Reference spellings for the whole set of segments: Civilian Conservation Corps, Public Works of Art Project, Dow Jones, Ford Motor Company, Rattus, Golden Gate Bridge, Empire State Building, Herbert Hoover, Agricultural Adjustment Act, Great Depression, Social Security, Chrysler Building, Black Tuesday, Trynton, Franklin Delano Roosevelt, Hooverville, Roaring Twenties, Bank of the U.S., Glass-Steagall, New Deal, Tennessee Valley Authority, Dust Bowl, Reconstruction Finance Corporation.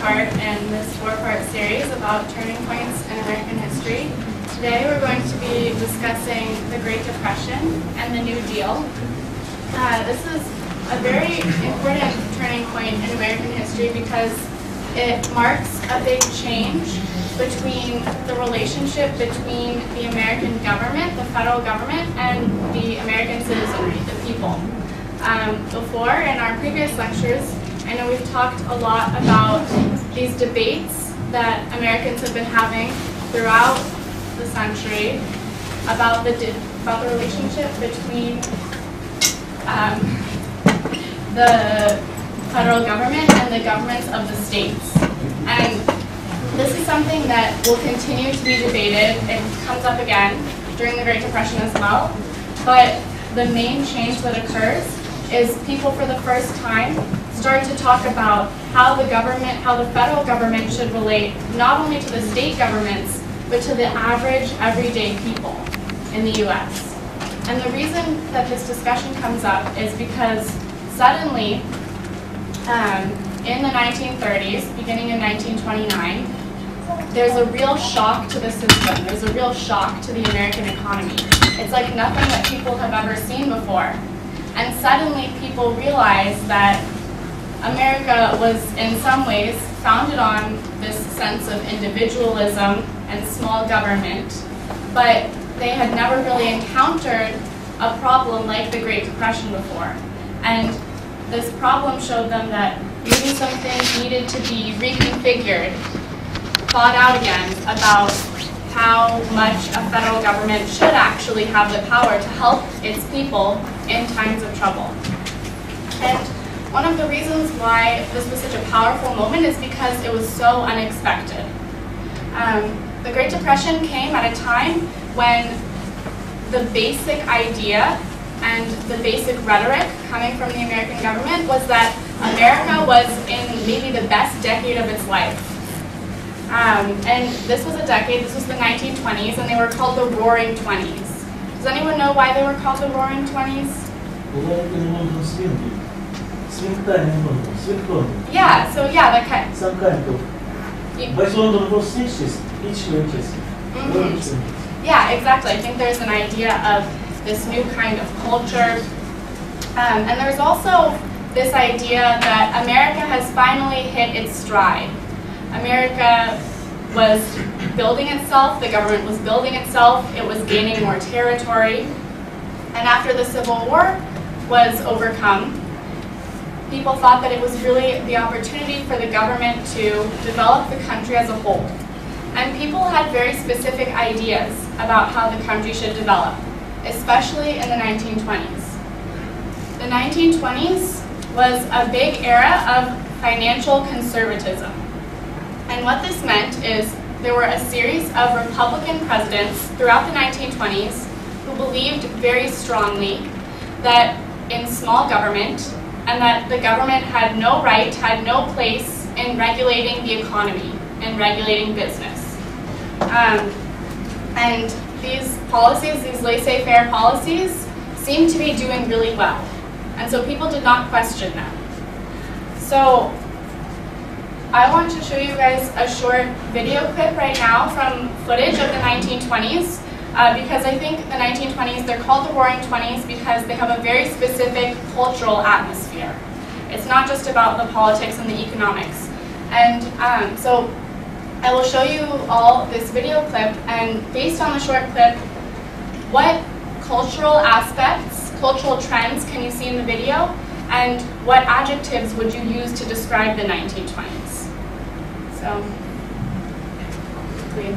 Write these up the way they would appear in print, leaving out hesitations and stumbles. part in this four-part series about turning points in American history. Today we're going to be discussing the Great Depression and the New Deal. This is a very important turning point in American history because it marks a big change between the relationship between the American government, the federal government, and the American citizenry, the people. Before, in our previous lectures, I know we've talked a lot about these debates that Americans have been having throughout the century about the relationship between the federal government and the governments of the states. And this is something that will continue to be debated. It comes up again during the Great Depression as well. But the main change that occurs is people for the first time start to talk about how the federal government should relate not only to the state governments, but to the average, everyday people in the U.S. And the reason that this discussion comes up is because suddenly, in the 1930s, beginning in 1929, there's a real shock to the system. There's a real shock to the American economy. It's like nothing that people have ever seen before. And suddenly people realize that America was in some ways founded on this sense of individualism and small government, but they had never really encountered a problem like the Great Depression before. And this problem showed them that maybe some things needed to be reconfigured, thought out again about how much a federal government should actually have the power to help its people in times of trouble. And one of the reasons why this was such a powerful moment is because it was so unexpected. The Great Depression came at a time when the basic idea and the basic rhetoric coming from the American government was that America was in maybe the best decade of its life. And this was a decade, this was the 1920s, and they were called the Roaring Twenties. Does anyone know why they were called the Roaring Twenties? Yeah, so yeah, that kind of... Some kind of... Mm-hmm. Yeah, exactly. I think there's an idea of this new kind of culture. And there's also this idea that America has finally hit its stride. America was building itself, the government was building itself, it was gaining more territory. And after the Civil War was overcome, people thought that it was really the opportunity for the government to develop the country as a whole. And people had very specific ideas about how the country should develop, especially in the 1920s. The 1920s was a big era of financial conservatism. And what this meant is there were a series of Republican presidents throughout the 1920s who believed very strongly that in small government and that the government had no right, had no place in regulating the economy and regulating business. And these policies, these laissez-faire policies, seemed to be doing really well. And so people did not question them. So I want to show you guys a short video clip right now from footage of the 1920s because I think the 1920s, they're called the Roaring Twenties because they have a very specific cultural atmosphere. It's not just about the politics and the economics. And so I will show you all this video clip, and based on the short clip, what cultural aspects, cultural trends can you see in the video, and what adjectives would you use to describe the 1920s? So, please.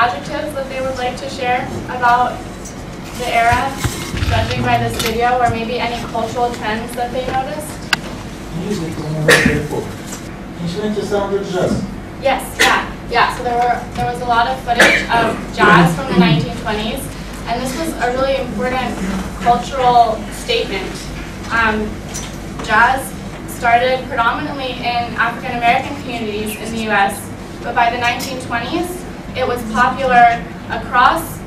adjectives that they would like to share about the era, judging by this video, or maybe any cultural trends that they noticed? Music was never heard before. Instruments sounded jazz. Yes, yeah. So there was a lot of footage of jazz from the 1920s, and this was a really important cultural statement. Jazz started predominantly in African American communities in the U.S., but by the 1920s, it was popular across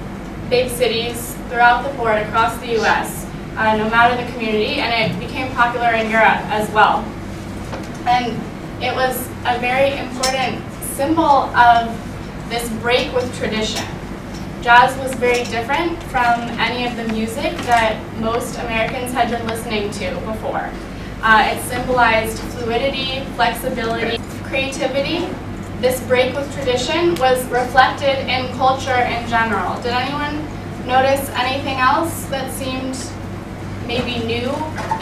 big cities throughout the board across the U.S. No matter the community, and it became popular in Europe as well. And it was a very important symbol of this break with tradition. Jazz was very different from any of the music that most Americans had been listening to before. It symbolized fluidity, flexibility, creativity. This break with tradition was reflected in culture in general. Did anyone notice anything else that seemed maybe new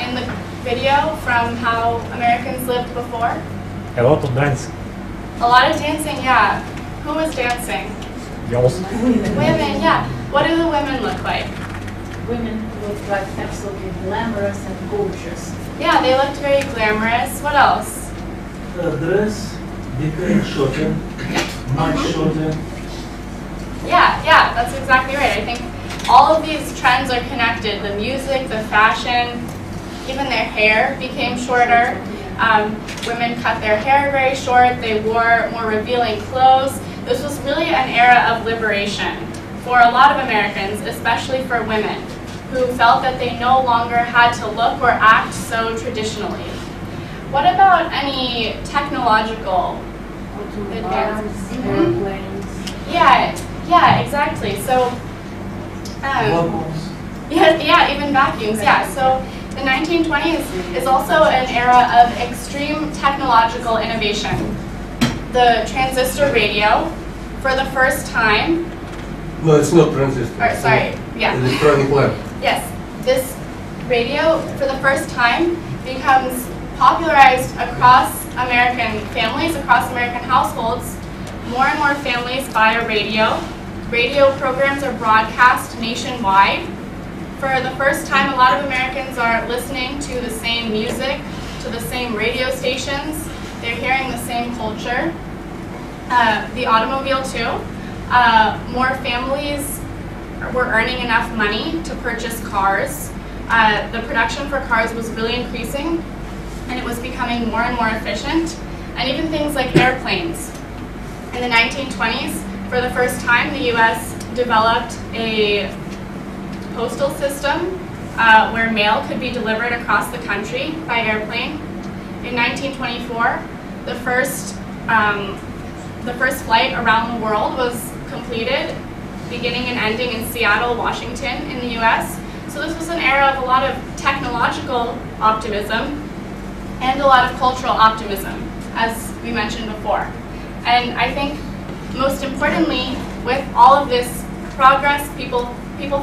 in the video from how Americans lived before? A lot of dancing. A lot of dancing, yeah. Who was dancing? Girls. Women, yeah. What do the women look like? Women looked like absolutely glamorous and gorgeous. Yeah, they looked very glamorous. What else? The dress became shorter, much shorter. Yeah, that's exactly right. I think all of these trends are connected. The music, the fashion, even their hair became shorter. Women cut their hair very short. They wore more revealing clothes. This was really an era of liberation for a lot of Americans, especially for women, who felt that they no longer had to look or act so traditionally. What about any technological advances? Mm-hmm. Yeah, exactly. So, even vacuums. Yeah, so the 1920s is also an era of extreme technological innovation. The transistor radio, for the first time. Well, it's not transistor. Or, sorry. Yeah. Electronic web. Yes, this radio, for the first time, becomes popularized across American families, across American households. More and more families buy a radio. Radio programs are broadcast nationwide. For the first time, a lot of Americans are listening to the same music, to the same radio stations. They're hearing the same culture. The automobile, too. More families were earning enough money to purchase cars. The production for cars was really increasing, and it was becoming more and more efficient. And even things like airplanes. In the 1920s, for the first time, the U.S. developed a postal system where mail could be delivered across the country by airplane. In 1924, the first flight around the world was completed, beginning and ending in Seattle, Washington, in the U.S. So this was an era of a lot of technological optimism and a lot of cultural optimism, as we mentioned before. And I think, most importantly, with all of this progress, people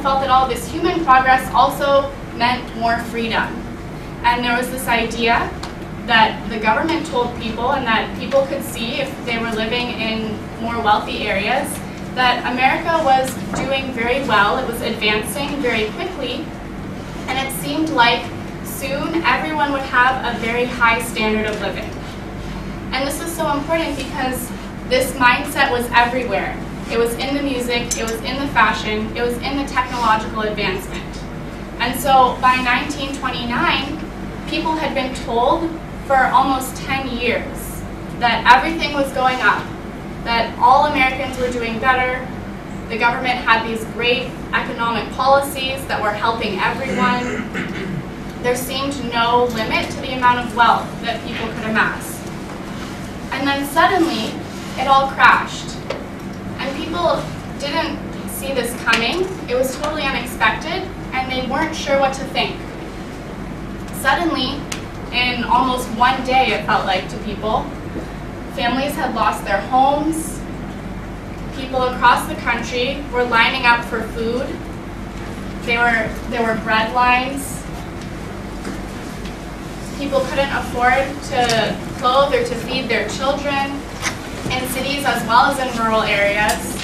felt that all of this human progress also meant more freedom. And there was this idea that the government told people, and that people could see if they were living in more wealthy areas, that America was doing very well. It was advancing very quickly, and it seemed like soon everyone would have a very high standard of living. And this is so important because this mindset was everywhere. It was in the music, it was in the fashion, it was in the technological advancement. And so by 1929, people had been told for almost 10 years that everything was going up, that all Americans were doing better, the government had these great economic policies that were helping everyone. There seemed no limit to the amount of wealth that people could amass. And then suddenly, it all crashed. And people didn't see this coming. It was totally unexpected, and they weren't sure what to think. Suddenly, in almost one day, it felt like to people, families had lost their homes. People across the country were lining up for food. There were bread lines. People couldn't afford to clothe or to feed their children, in cities as well as in rural areas.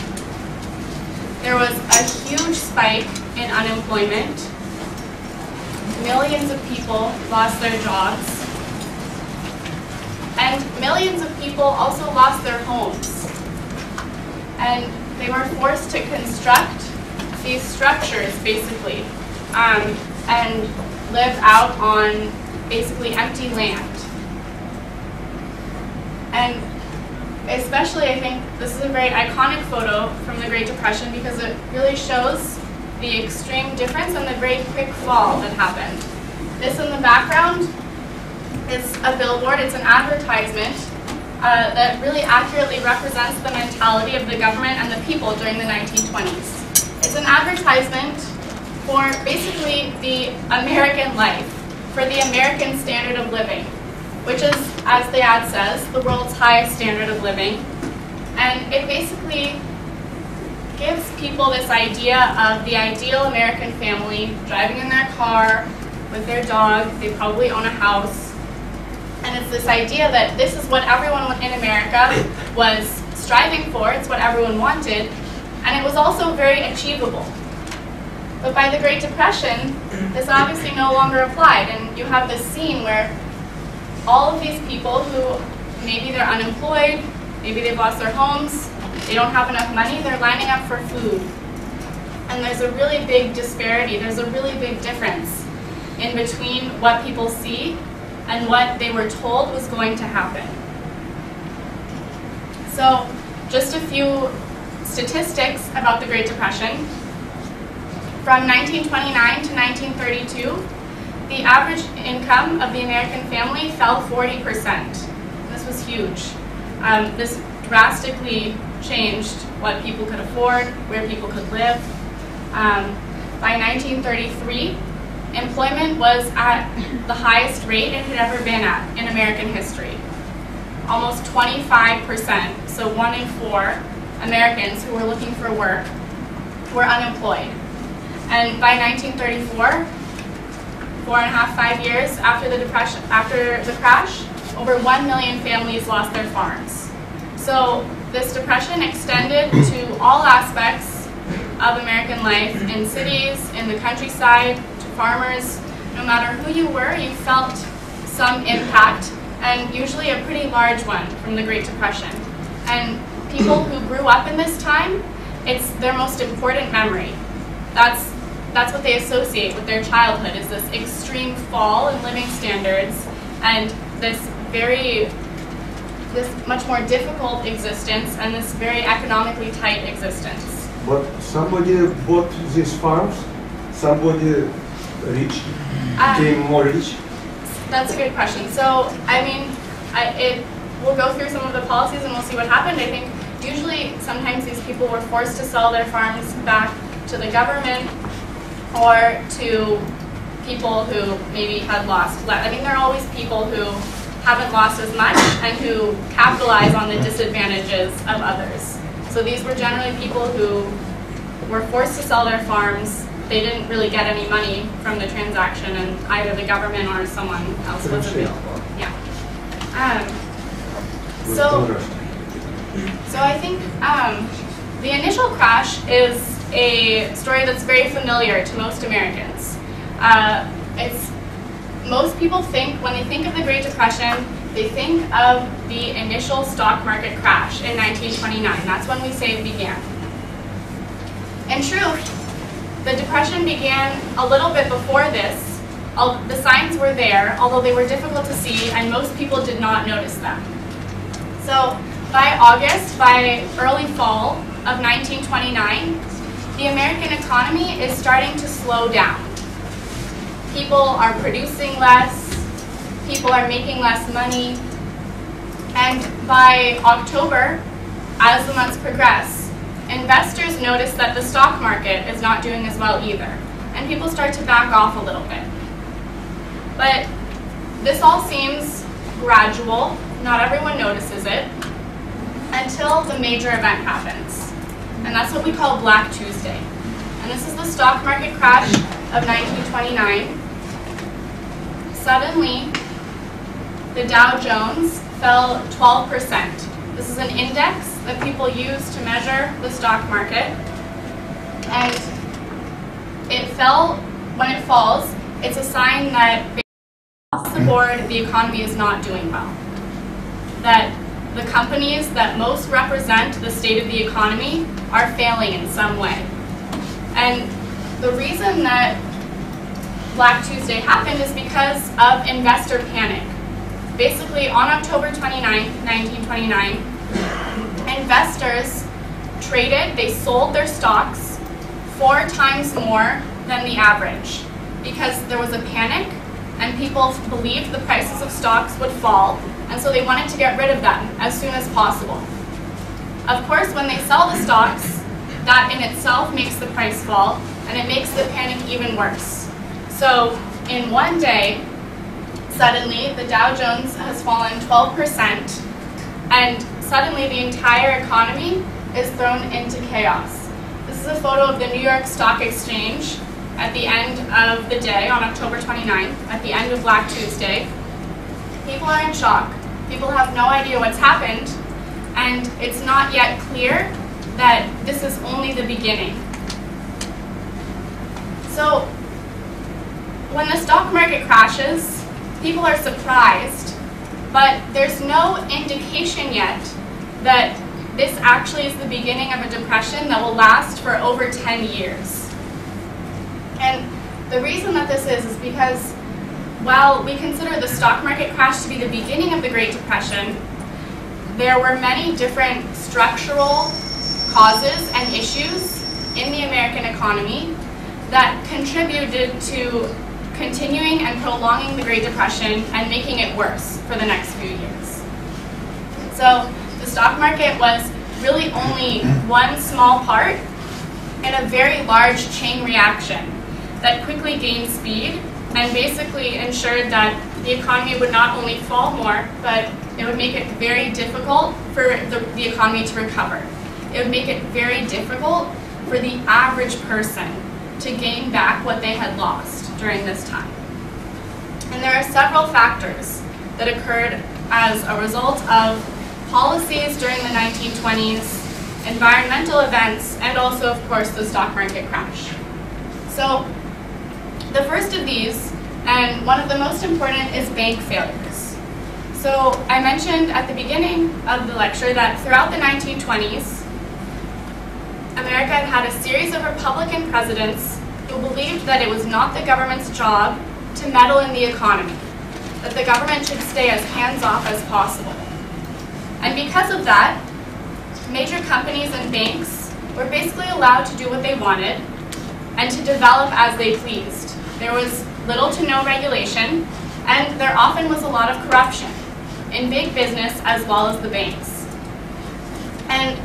there was a huge spike in unemployment. Millions of people lost their jobs. And millions of people also lost their homes. And they were forced to construct these structures, basically, and live out on basically empty land. And especially, I think this is a very iconic photo from the Great Depression because it really shows the extreme difference and the very quick fall that happened. This in the background is a billboard, it's an advertisement that really accurately represents the mentality of the government and the people during the 1920s. It's an advertisement for basically the American life, for the American standard of living, which is, as the ad says, the world's highest standard of living. And it basically gives people this idea of the ideal American family driving in their car with their dog. They probably own a house. And it's this idea that this is what everyone in America was striving for. It's what everyone wanted. And it was also very achievable. But by the Great Depression, this obviously no longer applied. And you have this scene where all of these people who maybe they're unemployed, maybe they've lost their homes, they don't have enough money, they're lining up for food. And there's a really big disparity, there's a really big difference in between what people see and what they were told was going to happen. So just a few statistics about the Great Depression. From 1929 to 1932, the average income of the American family fell 40%. This was huge. This drastically changed what people could afford, where people could live. By 1933, employment was at the highest rate it had ever been at in American history. Almost 25%, so 1 in 4 Americans who were looking for work were unemployed. And by 1934, 4.5 to 5 years after the Depression, after the crash, over 1 million families lost their farms. So this depression extended to all aspects of American life, in cities, in the countryside, to farmers. No matter who you were, you felt some impact, and usually a pretty large one from the Great Depression. And people who grew up in this time, it's their most important memory. That's what they associate with their childhood, is this extreme fall in living standards and this much more difficult existence and this very economically tight existence. But somebody bought these farms? Somebody rich became more rich? That's a good question. So, I mean, we'll go through some of the policies and we'll see what happened. I think usually sometimes these people were forced to sell their farms back to the government or to people who maybe had lost less. I mean, there are always people who haven't lost as much and who capitalize on the disadvantages of others. So these were generally people who were forced to sell their farms. They didn't really get any money from the transaction, and either the government or someone else was available. Yeah. So I think the initial crash is a story that's very familiar to most Americans. Most people think, when they think of the Great Depression, they think of the initial stock market crash in 1929. That's when we say it began. In truth, the Depression began a little bit before this. The signs were there, although they were difficult to see, and most people did not notice them. So by August, by early fall of 1929, the American economy is starting to slow down. People are producing less, people are making less money, and by October, as the months progress, investors notice that the stock market is not doing as well either, and people start to back off a little bit. But this all seems gradual, not everyone notices it, until the major event happens. And that's what we call Black Tuesday. And this is the stock market crash of 1929. Suddenly, the Dow Jones fell 12%. This is an index that people use to measure the stock market. and it fell. When it falls, it's a sign that across the board the economy is not doing well. That the companies that most represent the state of the economy are failing in some way. And the reason that Black Tuesday happened is because of investor panic. Basically, on October 29th, 1929, investors traded, they sold their stocks 4 times more than the average because there was a panic and people believed the prices of stocks would fall, and so they wanted to get rid of them as soon as possible. Of course, when they sell the stocks, that in itself makes the price fall and it makes the panic even worse. So in one day, suddenly the Dow Jones has fallen 12% and suddenly the entire economy is thrown into chaos. This is a photo of the New York Stock Exchange at the end of the day on October 29th, at the end of Black Tuesday. People are in shock. People have no idea what's happened, and it's not yet clear that this is only the beginning. So when the stock market crashes, people are surprised, but there's no indication yet that this actually is the beginning of a depression that will last for over 10 years. And the reason that this is because while we consider the stock market crash to be the beginning of the Great Depression, there were many different structural causes and issues in the American economy that contributed to continuing and prolonging the Great Depression and making it worse for the next few years. So the stock market was really only one small part in a very large chain reaction that quickly gained speed and basically ensured that the economy would not only fall more, but it would make it very difficult for the economy to recover. It would make it very difficult for the average person to gain back what they had lost during this time. And there are several factors that occurred as a result of policies during the 1920s, environmental events, and also, of course, the stock market crash. So the first of these, and one of the most important, is bank failures. So I mentioned at the beginning of the lecture that throughout the 1920s, America had a series of Republican presidents who believed that it was not the government's job to meddle in the economy, that the government should stay as hands-off as possible. And because of that, major companies and banks were basically allowed to do what they wanted and to develop as they pleased. There was little to no regulation, and there often was a lot of corruption in big business as well as the banks. And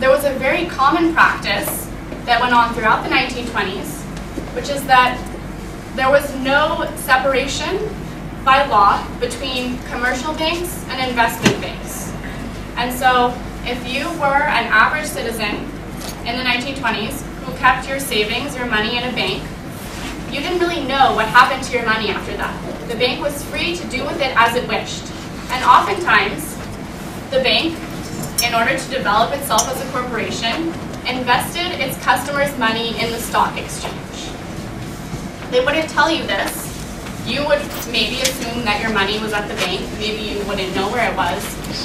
there was a very common practice that went on throughout the 1920s, which is that there was no separation by law between commercial banks and investment banks. And so if you were an average citizen in the 1920s who kept your savings, your money in a bank, you didn't really know what happened to your money after that. The bank was free to do with it as it wished. And oftentimes, the bank, in order to develop itself as a corporation, invested its customers' money in the stock exchange. They wouldn't tell you this. You would maybe assume that your money was at the bank. Maybe you wouldn't know where it was.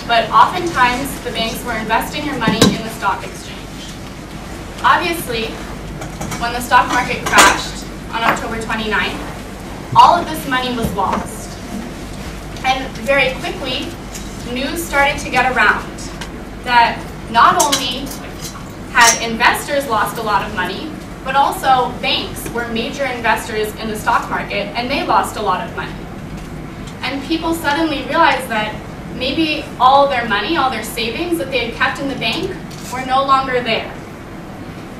But oftentimes, the banks were investing your money in the stock exchange. Obviously, when the stock market crashed on October 29th, all of this money was lost. And very quickly, news started to get around that not only had investors lost a lot of money, but also banks were major investors in the stock market, and they lost a lot of money. And people suddenly realized that maybe all their money, all their savings that they had kept in the bank were no longer there.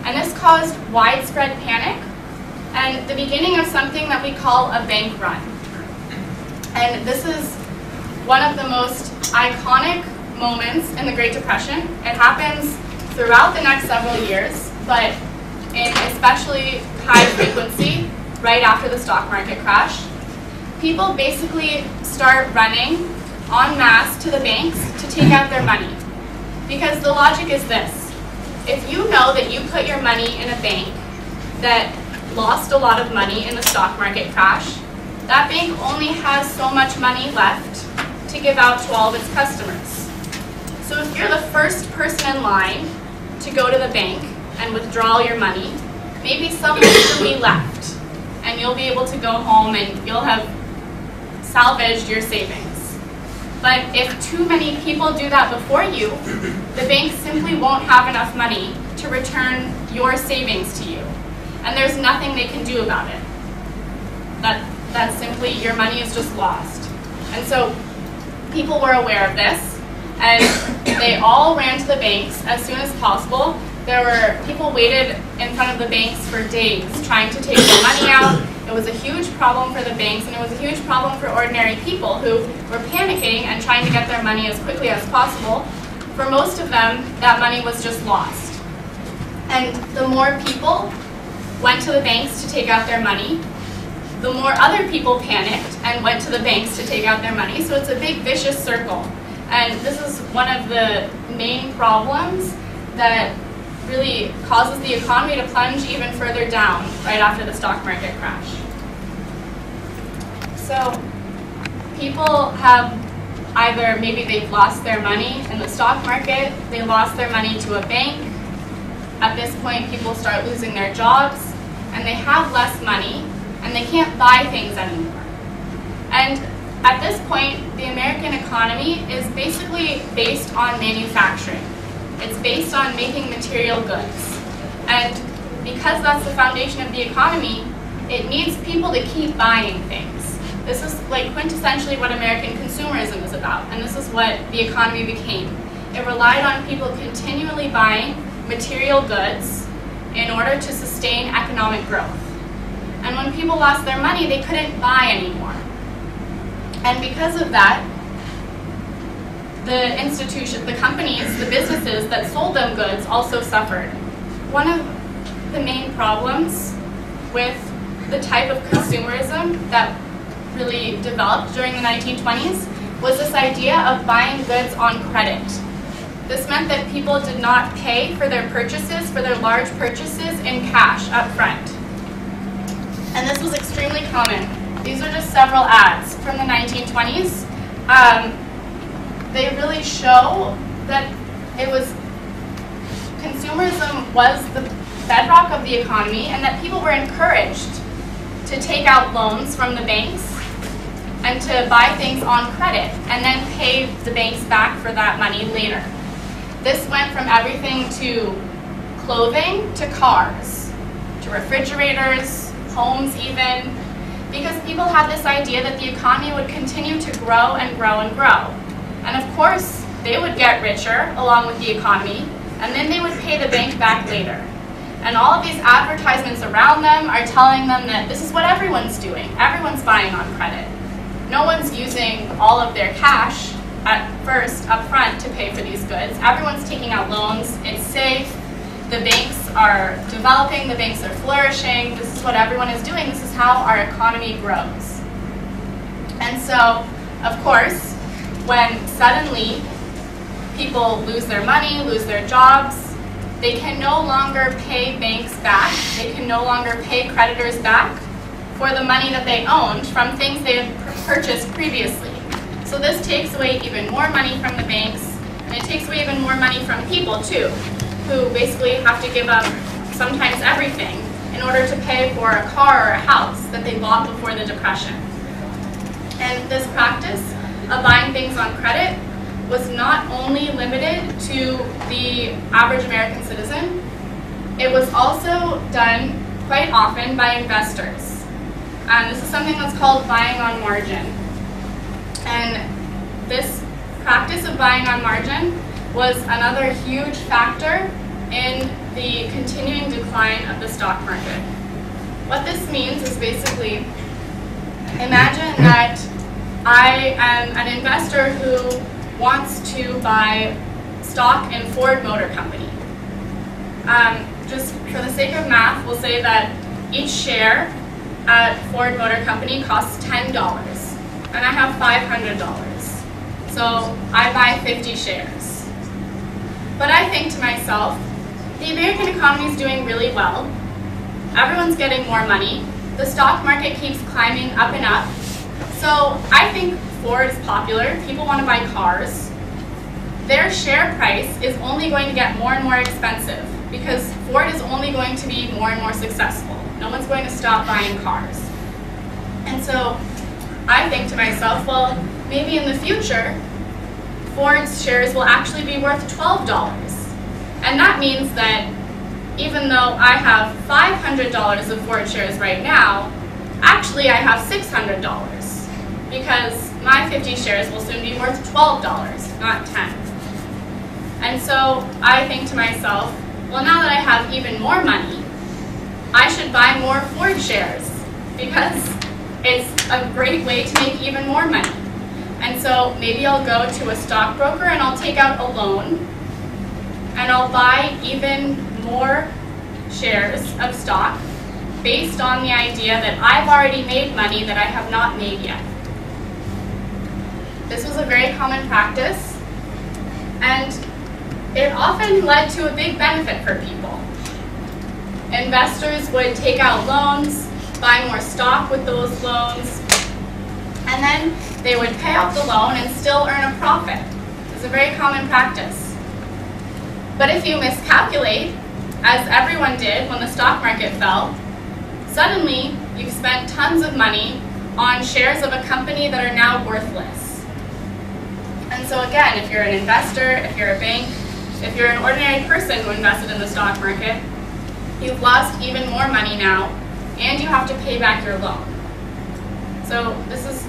And this caused widespread panic and the beginning of something that we call a bank run. And this is one of the most iconic moments in the Great Depression. It happens throughout the next several years, but in especially high frequency, right after the stock market crash, people basically start running en masse to the banks to take out their money. Because the logic is this: if you know that you put your money in a bank that lost a lot of money in the stock market crash, that bank only has so much money left to give out to all of its customers. So if you're the first person in line to go to the bank and withdraw your money, maybe some will be left, and you'll be able to go home and you'll have salvaged your savings. But if too many people do that before you, the bank simply won't have enough money to return your savings to you. And there's nothing they can do about it. That's simply, your money is just lost. And so people were aware of this, and they all ran to the banks as soon as possible. There were, people waited in front of the banks for days trying to take their money out. It was a huge problem for the banks, and it was a huge problem for ordinary people who were panicking and trying to get their money as quickly as possible. For most of them, that money was just lost. And the more people went to the banks to take out their money, the more other people panicked and went to the banks to take out their money. So it's a big vicious circle. And this is one of the main problems that really causes the economy to plunge even further down right after the stock market crash. So people have either, maybe they've lost their money in the stock market, they lost their money to a bank. At this point, people start losing their jobs, and they have less money, and they can't buy things anymore. And at this point, the American economy is basically based on manufacturing. It's based on making material goods. And because that's the foundation of the economy, it needs people to keep buying things. This is like quintessentially what American consumerism is about, and this is what the economy became. It relied on people continually buying material goods in order to sustain economic growth. And when people lost their money, they couldn't buy anymore. And because of that, the institution, the companies, the businesses that sold them goods also suffered. One of the main problems with the type of consumerism that really developed during the 1920s was this idea of buying goods on credit. This meant that people did not pay for their purchases, for their large purchases, in cash up front. And this was extremely common. These are just several ads from the 1920s. They really show that it was, consumerism was the bedrock of the economy, and that people were encouraged to take out loans from the banks and to buy things on credit and then pay the banks back for that money later. This went from everything to clothing to cars, to refrigerators, homes even, because people had this idea that the economy would continue to grow and grow and grow. And of course, they would get richer along with the economy, and then they would pay the bank back later. And all of these advertisements around them are telling them that this is what everyone's doing. Everyone's buying on credit. No one's using all of their cash at first up front to pay for these goods. Everyone's taking out loans. It's safe. The banks are developing. The banks are flourishing. This is what everyone is doing. This is how our economy grows. And so, of course, when suddenly people lose their money, lose their jobs, they can no longer pay banks back, they can no longer pay creditors back for the money that they owned from things they had purchased previously. So this takes away even more money from the banks, and it takes away even more money from people too, who basically have to give up sometimes everything in order to pay for a car or a house that they bought before the Depression. And this practice of buying things on credit was not only limited to the average American citizen, it was also done quite often by investors. This is something that's called buying on margin. And this practice of buying on margin was another huge factor in the continuing decline of the stock market. What this means is basically, imagine that I am an investor who wants to buy stock in Ford Motor Company. Just for the sake of math, we'll say that each share at Ford Motor Company costs $10, and I have $500. So I buy 50 shares. But I think to myself, the American economy is doing really well. Everyone's getting more money. The stock market keeps climbing up and up. So I think Ford is popular. People want to buy cars. Their share price is only going to get more and more expensive because Ford is only going to be more and more successful. No one's going to stop buying cars. And so I think to myself, well, maybe in the future, Ford's shares will actually be worth $12. And that means that even though I have $500 of Ford shares right now, actually I have $600 because my 50 shares will soon be worth $12, not $10. And so I think to myself, well, now that I have even more money, I should buy more Ford shares because it's a great way to make even more money. And so maybe I'll go to a stockbroker and I'll take out a loan and I'll buy even more shares of stock based on the idea that I've already made money that I have not made yet. This was a very common practice and it often led to a big benefit for people. Investors would take out loans, buy more stock with those loans, and then they would pay off the loan and still earn a profit. It's a very common practice. But if you miscalculate, as everyone did when the stock market fell, suddenly you've spent tons of money on shares of a company that are now worthless. And so again, if you're an investor, if you're a bank, if you're an ordinary person who invested in the stock market, you've lost even more money now, and you have to pay back your loan. So this is,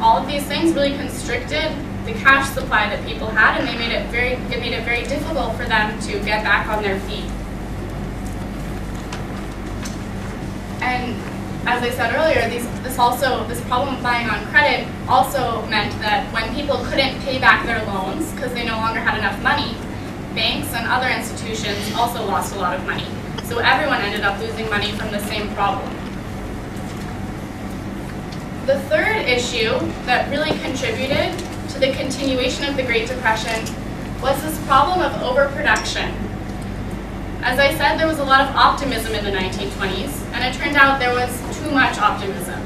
all of these things really constricted the cash supply that people had, and they made it very difficult for them to get back on their feet. And as I said earlier, this problem of buying on credit also meant that when people couldn't pay back their loans because they no longer had enough money, banks and other institutions also lost a lot of money. So everyone ended up losing money from the same problem. The third issue that really contributed to the continuation of the Great Depression was this problem of overproduction. As I said, there was a lot of optimism in the 1920s, and it turned out there was too much optimism.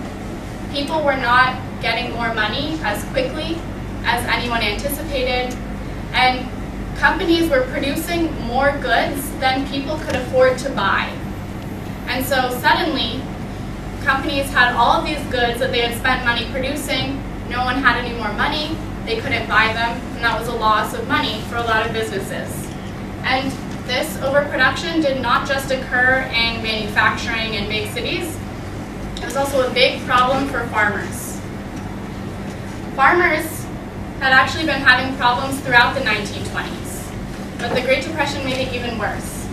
People were not getting more money as quickly as anyone anticipated, and companies were producing more goods than people could afford to buy. And so suddenly, companies had all of these goods that they had spent money producing, no one had any more money, they couldn't buy them, and that was a loss of money for a lot of businesses. And this overproduction did not just occur in manufacturing and big cities, it was also a big problem for farmers. Farmers had actually been having problems throughout the 1920s. But the Great Depression made it even worse.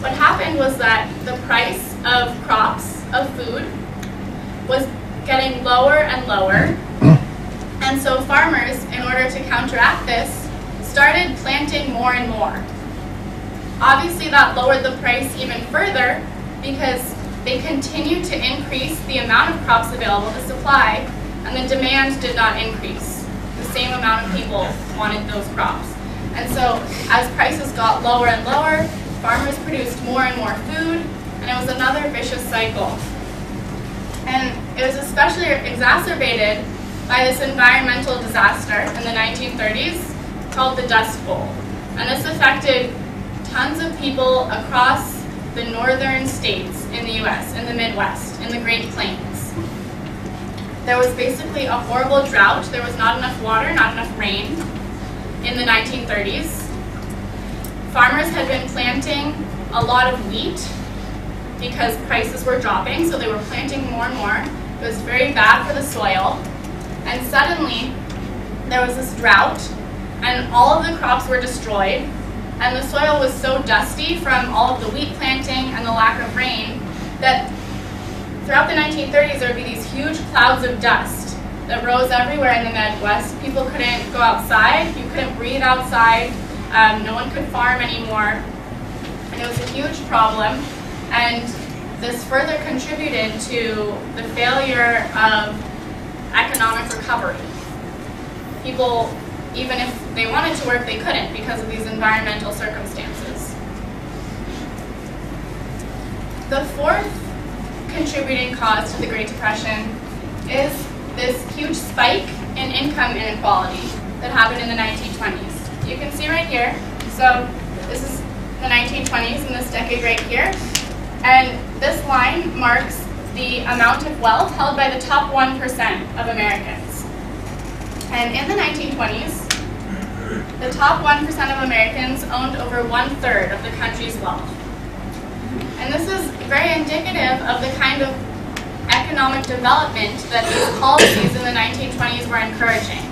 What happened was that the price of crops, of food, was getting lower and lower. And so farmers, in order to counteract this, started planting more and more. Obviously that lowered the price even further because they continued to increase the amount of crops available to supply and the demand did not increase. The same amount of people wanted those crops. And so as prices got lower and lower, farmers produced more and more food, and it was another vicious cycle. And it was especially exacerbated by this environmental disaster in the 1930s called the Dust Bowl. And this affected tons of people across the northern states in the US, in the Midwest, in the Great Plains. There was basically a horrible drought. There was not enough water, not enough rain. In the 1930s, farmers had been planting a lot of wheat because prices were dropping, so they were planting more and more. It was very bad for the soil, and suddenly there was this drought, and all of the crops were destroyed, and the soil was so dusty from all of the wheat planting and the lack of rain that throughout the 1930s there would be these huge clouds of dust that rose everywhere in the Midwest. People couldn't go outside, you couldn't breathe outside, no one could farm anymore, and it was a huge problem, and this further contributed to the failure of economic recovery. People, even if they wanted to work, they couldn't because of these environmental circumstances. The fourth contributing cause to the Great Depression is this huge spike in income inequality that happened in the 1920s. You can see right here, so this is the 1920s in this decade right here, and this line marks the amount of wealth held by the top 1% of Americans. And in the 1920s, the top 1% of Americans owned over 1/3 of the country's wealth. And this is very indicative of the kind of economic development that these policies in the 1920s were encouraging.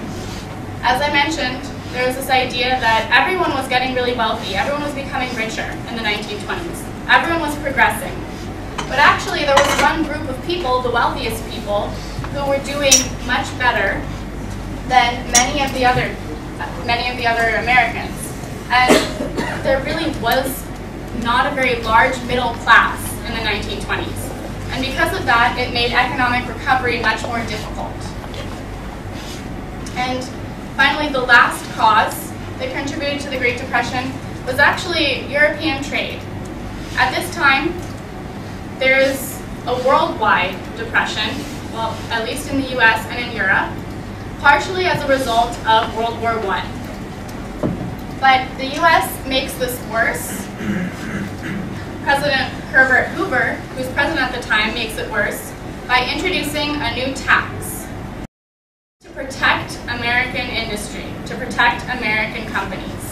As I mentioned, there was this idea that everyone was getting really wealthy, everyone was becoming richer in the 1920s, everyone was progressing. But actually there was one group of people, the wealthiest people, who were doing much better than many of the other Americans. And there really was not a very large middle class in the 1920s. And because of that, it made economic recovery much more difficult. And finally, the last cause that contributed to the Great Depression was actually European trade. At this time, there is a worldwide depression, well, at least in the US and in Europe, partially as a result of World War I. But the US makes this worse. President Herbert Hoover, who was president at the time, makes it worse by introducing a new tax to protect American industry, to protect American companies.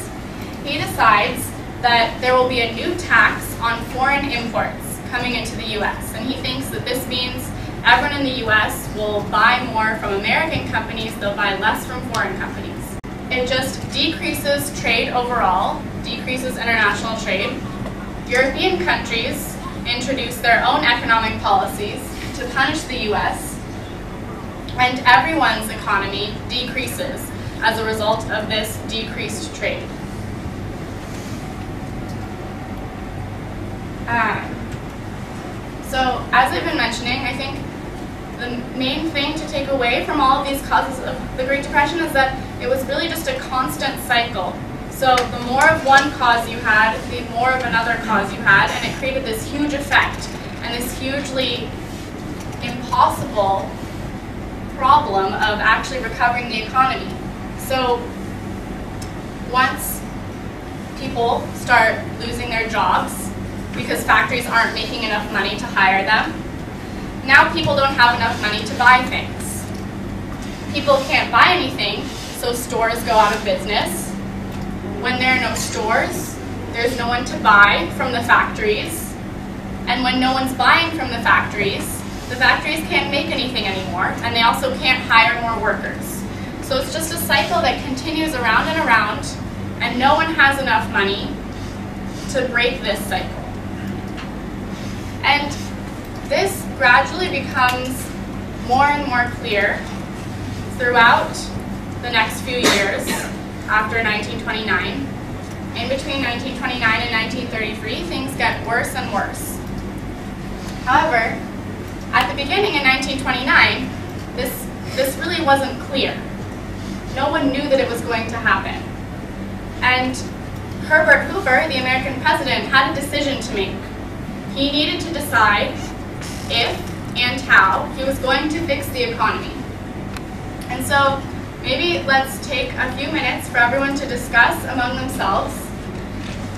He decides that there will be a new tax on foreign imports coming into the US, and he thinks that this means everyone in the US will buy more from American companies, they'll buy less from foreign companies. It just decreases trade overall, decreases international trade. European countries introduce their own economic policies to punish the US, and everyone's economy decreases as a result of this decreased trade. So as I've been mentioning, I think the main thing to take away from all of these causes of the Great Depression is that it was really just a constant cycle. So the more of one cause you had, the more of another cause you had, and it created this huge effect and this hugely impossible problem of actually recovering the economy. So once people start losing their jobs because factories aren't making enough money to hire them, now people don't have enough money to buy things. People can't buy anything, so stores go out of business. When there are no stores, there's no one to buy from the factories. And when no one's buying from the factories can't make anything anymore, and they also can't hire more workers. So it's just a cycle that continues around and around, and no one has enough money to break this cycle. And this gradually becomes more and more clear throughout the next few years. After 1929. In between 1929 and 1933, things get worse and worse. However, at the beginning in 1929, this really wasn't clear. No one knew that it was going to happen. And Herbert Hoover, the American president, had a decision to make. He needed to decide if and how he was going to fix the economy. And so, maybe let's take a few minutes for everyone to discuss among themselves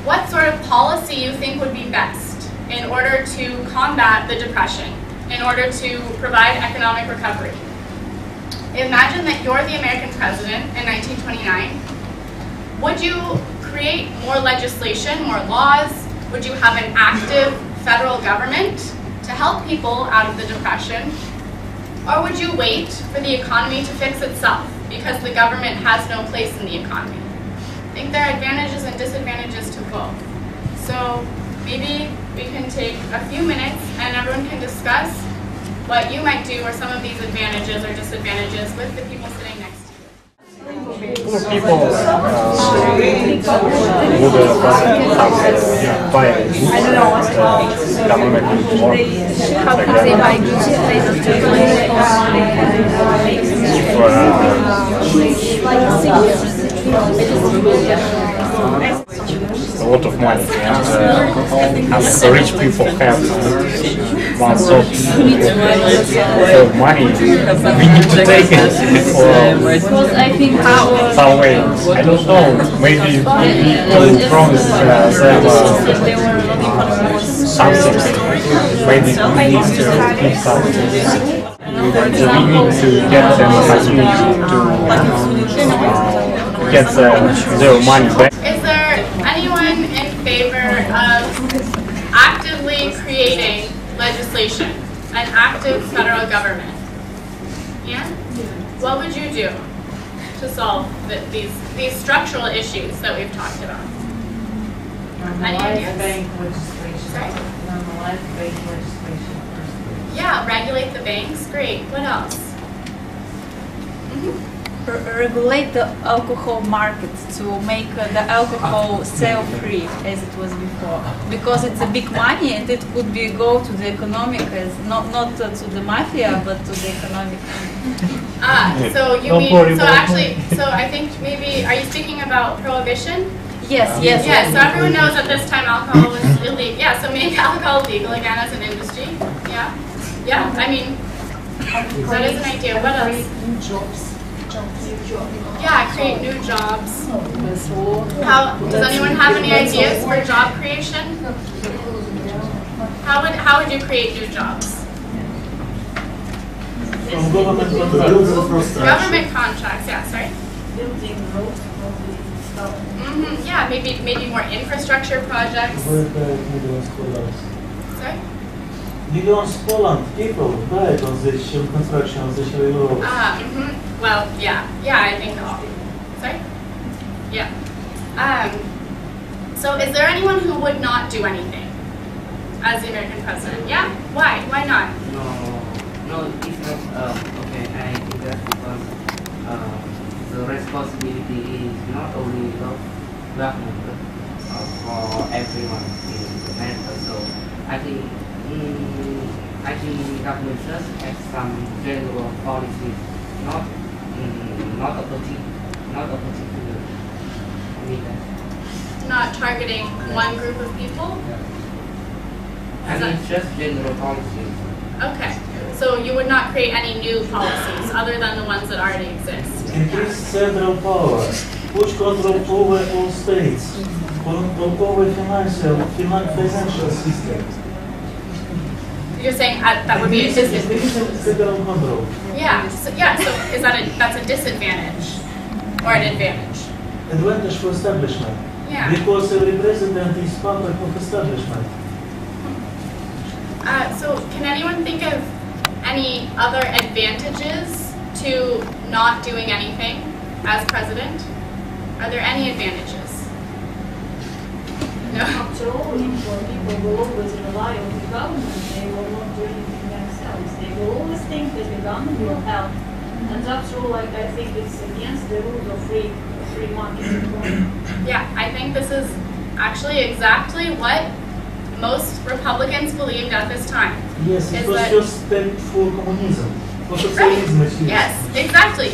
what sort of policy you think would be best in order to combat the Depression, in order to provide economic recovery. Imagine that you're the American president in 1929. Would you create more legislation, more laws? Would you have an active federal government to help people out of the Depression? Or would you wait for the economy to fix itself, because the government has no place in the economy? I think there are advantages and disadvantages to both. So maybe we can take a few minutes and everyone can discuss what you might do or some of these advantages or disadvantages with the people sitting next to you. People government. a lot of money, and the rich people have one sort of money. We need to take it or some way. I don't know. Maybe we will promise them something. Maybe we need to give something. We need to get them to get their money back. Is there anyone in favor of actively creating legislation, an active federal government? Yeah? What would you do to solve these structural issues that we've talked about? Normalize bank legislation. Sorry? Normalize bank legislation. Yeah, regulate the banks. Great. What else? Mm-hmm. Regulate the alcohol market to make the alcohol sale free as it was before, because it's a big money and it could be go to the economic, as not to the mafia, but to the economic. So you mean so actually? So I think maybe are you speaking about prohibition? Yes, yes. Yes. So everyone knows at this time alcohol was illegal. Yeah. So make alcohol legal again as an industry. Yeah. Yeah, I mean, that is an idea. What else? New jobs. Yeah, create new jobs. How, does anyone have any ideas for job creation? How would you create new jobs? Government contracts, yeah, sorry. Building roads. Mm-hmm, yeah, maybe more infrastructure projects. Sorry? Millions of Poland people died on the shell construction of the shell roads. Well, yeah, I think all. Sorry? Yeah. So is there anyone who would not do anything as the American president? Yeah? Why? Why not? No, it's not, okay, I think that's because the responsibility is not only of government, but for everyone in America. So I think government just has some general policies, not a particular. I mean that. Not targeting one group of people. Yeah. I mean just general policies. Okay, so you would not create any new policies other than the ones that already exist. Increase central power, push control over all states, control over financial systems. You're saying that would be a disadvantage. Yeah. So is that that's a disadvantage or an advantage? Advantage for establishment. Yeah. Because every president is part of establishment. So can anyone think of any other advantages to not doing anything as president? Are there any advantages? No. Control for people will always rely on the government. They will not do anything themselves. They will always think that the government will help. And after all, like, I think it's against the rule of free market economy. Yeah, I think this is actually exactly what most Republicans believed at this time. Yes, it was just meant for communism. For socialism, right. Yes, exactly.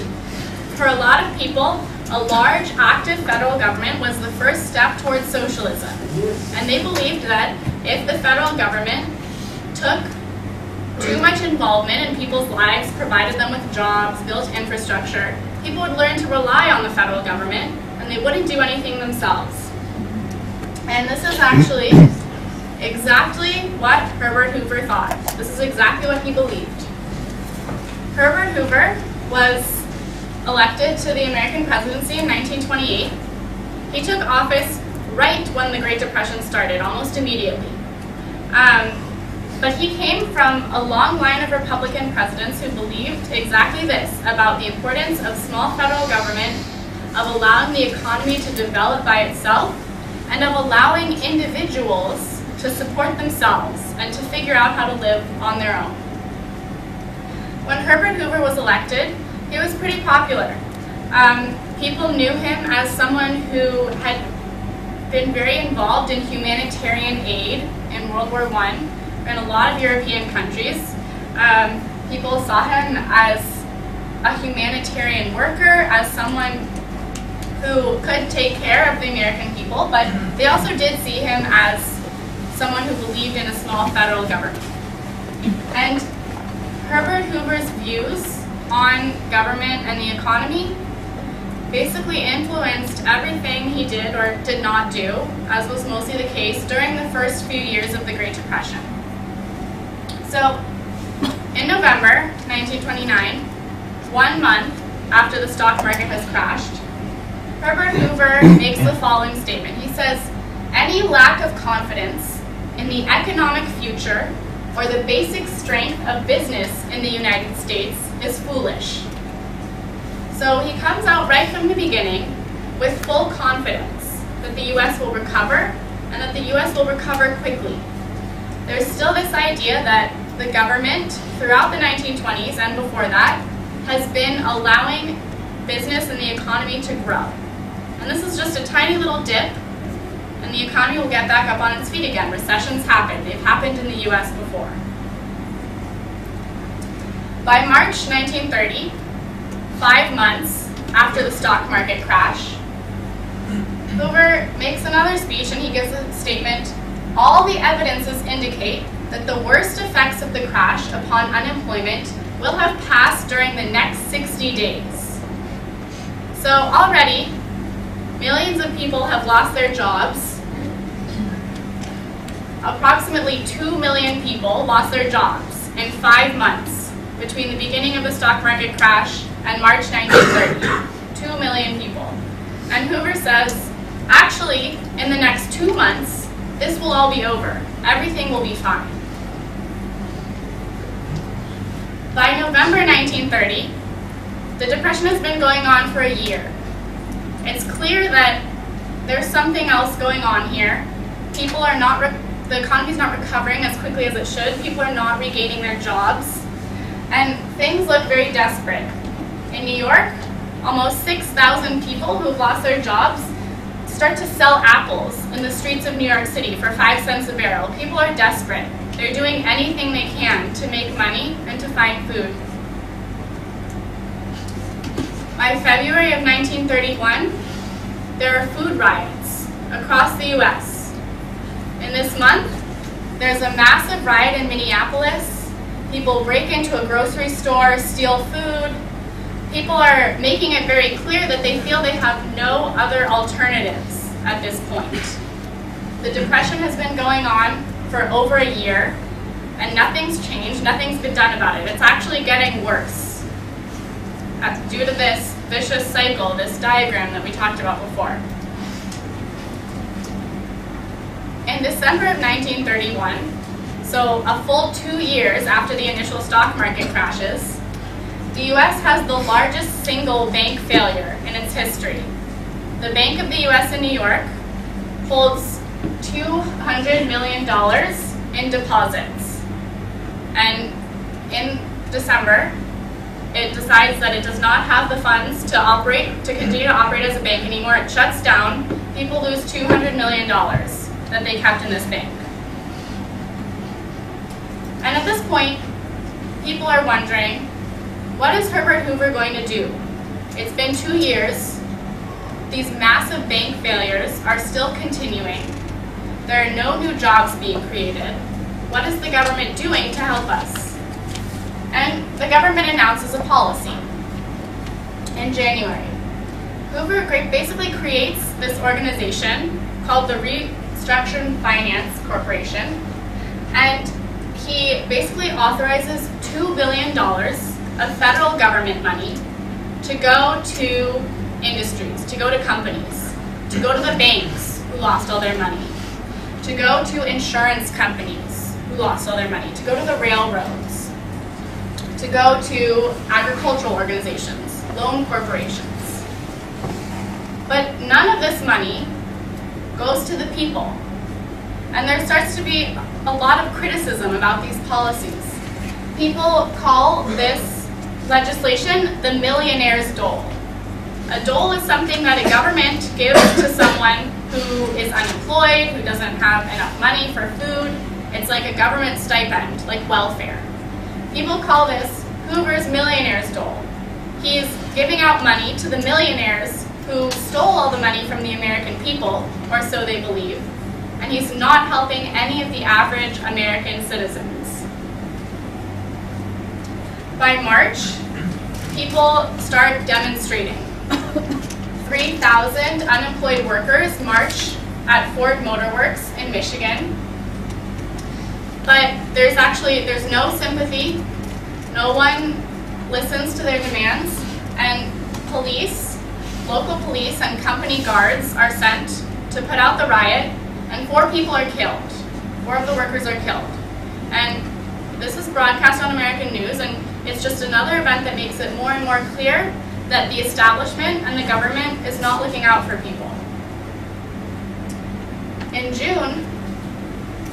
For a lot of people, a large, active federal government was the first step towards socialism. And they believed that if the federal government took too much involvement in people's lives, provided them with jobs, built infrastructure, people would learn to rely on the federal government and they wouldn't do anything themselves. And this is actually exactly what Herbert Hoover thought. This is exactly what he believed. Herbert Hoover was elected to the American presidency in 1928. He took office right when the Great Depression started, almost immediately. But he came from a long line of Republican presidents who believed exactly this about the importance of small federal government, of allowing the economy to develop by itself, and of allowing individuals to support themselves and to figure out how to live on their own. When Herbert Hoover was elected, he was pretty popular. People knew him as someone who had been very involved in humanitarian aid in World War I in a lot of European countries. People saw him as a humanitarian worker, as someone who could take care of the American people, but they also did see him as someone who believed in a small federal government. And Herbert Hoover's views on government and the economy basically influenced everything he did or did not do, as was mostly the case during the first few years of the Great Depression. So, in November 1929, 1 month after the stock market has crashed, Herbert Hoover makes the following statement. He says, "Any lack of confidence in the economic future or the basic strength of business in the United States is foolish." So he comes out right from the beginning with full confidence that the U.S. will recover and that the U.S. will recover quickly. There's still this idea that the government throughout the 1920s and before that has been allowing business and the economy to grow. And this is just a tiny little dip, and the economy will get back up on its feet again. Recessions happen. They've happened in the U.S. before. By March 1930, 5 months after the stock market crash, Hoover makes another speech and he gives a statement, "All the evidences indicate that the worst effects of the crash upon unemployment will have passed during the next 60 days. So already, millions of people have lost their jobs. Approximately 2 million people lost their jobs in 5 months between the beginning of the stock market crash and March 1930, 2 million people. And Hoover says, actually, in the next 2 months, this will all be over. Everything will be fine. By November 1930, the Depression has been going on for a year. It's clear that there's something else going on here. People are not, the economy's not recovering as quickly as it should. People are not regaining their jobs. And things look very desperate. In New York, almost 6,000 people who've lost their jobs start to sell apples in the streets of New York City for 5 cents a barrel. People are desperate. They're doing anything they can to make money and to find food. By February of 1931, there are food riots across the U.S. In this month, there's a massive riot in Minneapolis. People break into a grocery store, steal food. People are making it very clear that they feel they have no other alternatives at this point. The Depression has been going on for over a year, and nothing's changed, nothing's been done about it. It's actually getting worse due to this vicious cycle, this diagram that we talked about before. In December of 1931, so a full 2 years after the initial stock market crashes, the U.S. has the largest single bank failure in its history. The Bank of the U.S. in New York holds $200 million in deposits. And in December, it decides that it does not have the funds to operate, to continue to operate as a bank anymore. It shuts down. People lose $200 million that they kept in this bank. And at this point, people are wondering, what is Herbert Hoover going to do? It's been 2 years. These massive bank failures are still continuing. There are no new jobs being created. What is the government doing to help us? And the government announces a policy in January. Hoover basically creates this organization called the Reconstruction Finance Corporation, and he basically authorizes $2 billion of federal government money to go to industries, to go to companies, to go to the banks who lost all their money, to go to insurance companies who lost all their money, to go to the railroads, to go to agricultural organizations, loan corporations. But none of this money goes to the people. And there starts to be a lot of criticism about these policies. People call this legislation the millionaire's dole. A dole is something that a government gives to someone who is unemployed, who doesn't have enough money for food. It's like a government stipend, like welfare. People call this Hoover's millionaire's dole. He's giving out money to the millionaires who stole all the money from the American people, or so they believe, and he's not helping any of the average American citizens. By March, people start demonstrating. 3,000 unemployed workers march at Ford Motor Works in Michigan. But there's no sympathy. No one listens to their demands, and police, local police and company guards are sent to put out the riot, and 4 people are killed. 4 of the workers are killed. And this is broadcast on American news, and it's just another event that makes it more and more clear that the establishment and the government is not looking out for people. In June,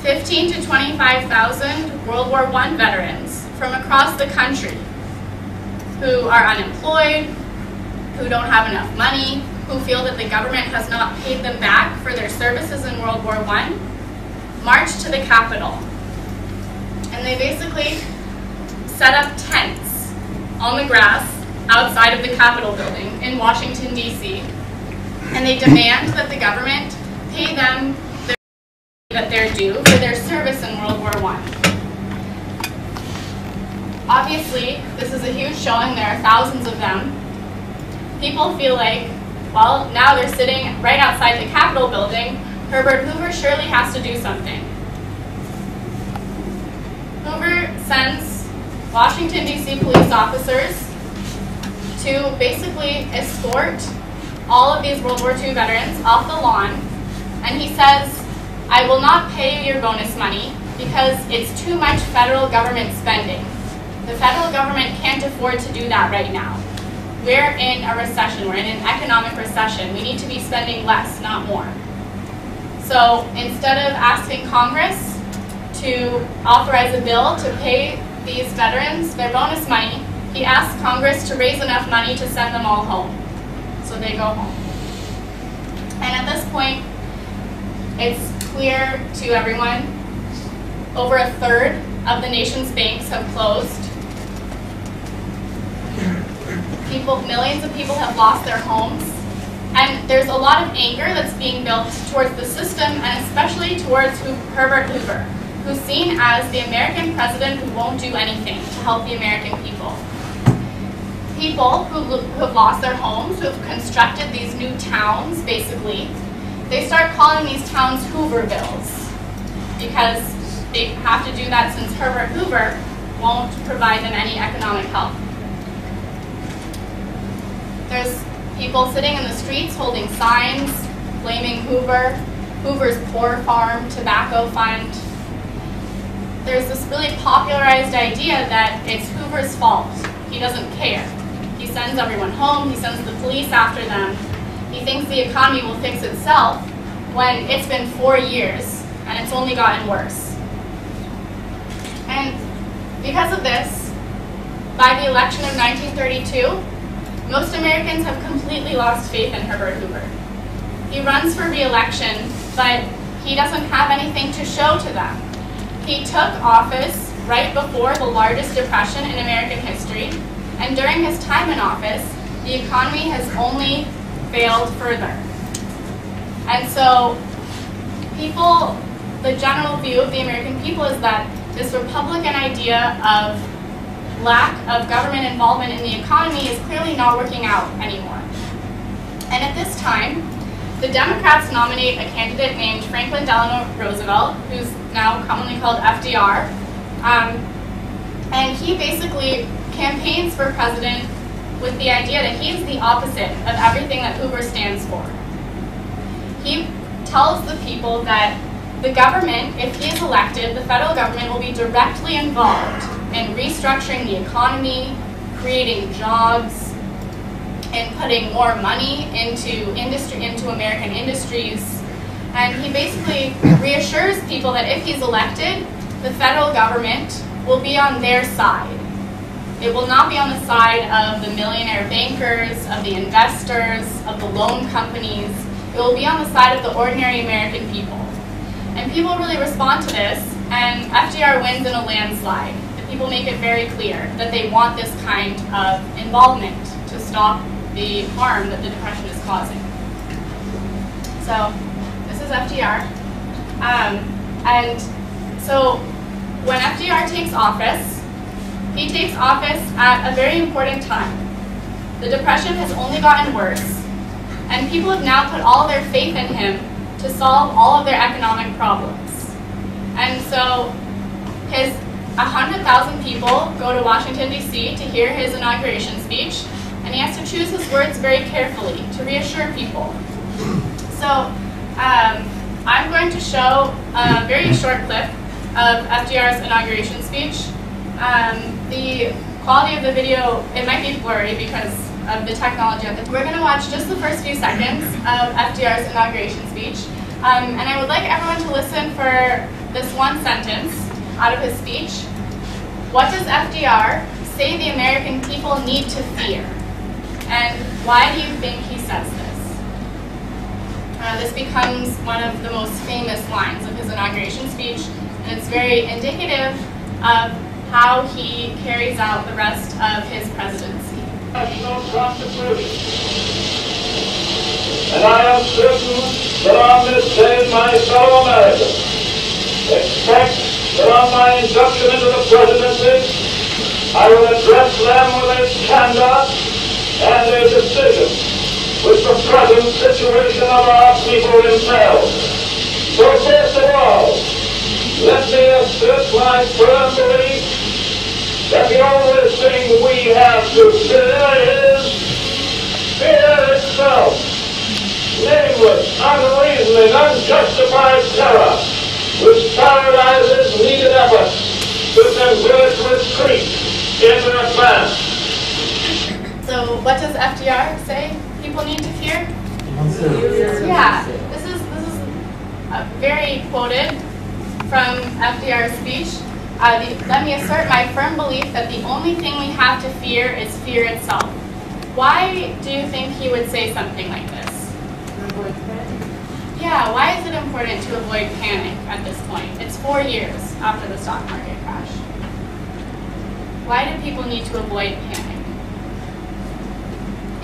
15 to 25,000 World War I veterans from across the country who are unemployed, who don't have enough money, who feel that the government has not paid them back for their services in World War I, marched to the Capitol. And they basically set up tents on the grass outside of the Capitol building in Washington, D.C. And they demand that the government pay them their money that they're due for their service in World War I. Obviously, this is a huge showing. There are thousands of them. People feel like, well, now they're sitting right outside the Capitol building. Herbert Hoover surely has to do something. Hoover sends Washington, D.C. police officers to basically escort all of these World War II veterans off the lawn, and he says, I will not pay you your bonus money because it's too much federal government spending. The federal government can't afford to do that right now. We're in a recession, we're in an economic recession. We need to be spending less, not more. So instead of asking Congress to authorize a bill to pay these veterans their bonus money, he asks Congress to raise enough money to send them all home. So they go home. And at this point, it's clear to everyone, over a third of the nation's banks have closed. Millions of people have lost their homes. And there's a lot of anger that's being built towards the system, and especially towards Herbert Hoover, who's seen as the American president who won't do anything to help the American people. People who have lost their homes, who have constructed these new towns, basically, they start calling these towns Hoovervilles, because they have to do that since Herbert Hoover won't provide them any economic help. There's people sitting in the streets holding signs, blaming Hoover, Hoover's pork farm, tobacco fund. There's this really popularized idea that it's Hoover's fault. He doesn't care. He sends everyone home. He sends the police after them. He thinks the economy will fix itself when it's been 4 years and it's only gotten worse. And because of this, by the election of 1932, most Americans have completely lost faith in Herbert Hoover. He runs for re-election, but he doesn't have anything to show to them. He took office right before the largest depression in American history, and during his time in office, the economy has only failed further. And so people, the general view of the American people is that this Republican idea of lack of government involvement in the economy is clearly not working out anymore. And at this time, the Democrats nominate a candidate named Franklin Delano Roosevelt, who's now commonly called FDR. And he basically campaigns for president with the idea that he's the opposite of everything that Hoover stands for. He tells the people that the government, if he is elected, the federal government will be directly involved in restructuring the economy, creating jobs, and putting more money into American industries. And he basically reassures people that if he's elected, the federal government will be on their side. It will not be on the side of the millionaire bankers, of the investors, of the loan companies. It will be on the side of the ordinary American people. And people really respond to this, and FDR wins in a landslide. The people make it very clear that they want this kind of involvement to stop the harm that the Depression is causing. So this is FDR. And so when FDR takes office, he takes office at a very important time. The Depression has only gotten worse, and people have now put all their faith in him to solve all of their economic problems. And so his 100,000 people go to Washington, D.C. to hear his inauguration speech, and he has to choose his words very carefully to reassure people. So I'm going to show a very short clip of FDR's inauguration speech. The quality of the video, it might be blurry because of the technology. We're going to watch just the first few seconds of FDR's inauguration speech. And I would like everyone to listen for this one sentence out of his speech. What does FDR say the American people need to fear? And why do you think he says this? This becomes one of the most famous lines of his inauguration speech, and it's very indicative of how he carries out the rest of his presidency. And I am certain that on this day my fellow Americans expect that on my induction into the presidency I will address them with a candor and a decision which the present situation of our people entails. So first of all, let me assert my firm belief that the only thing we have to fear is fear itself. Nameless, unreasoning, unjustified terror, which paralyzes needed efforts to convert retreat into advance. So, what does FDR say people need to fear? Yeah, this is a very quoted from FDR's speech. Let me assert my firm belief that the only thing we have to fear is fear itself. Why do you think he would say something like this? Yeah, why is it important to avoid panic at this point? It's 4 years after the stock market crash. Why do people need to avoid panic?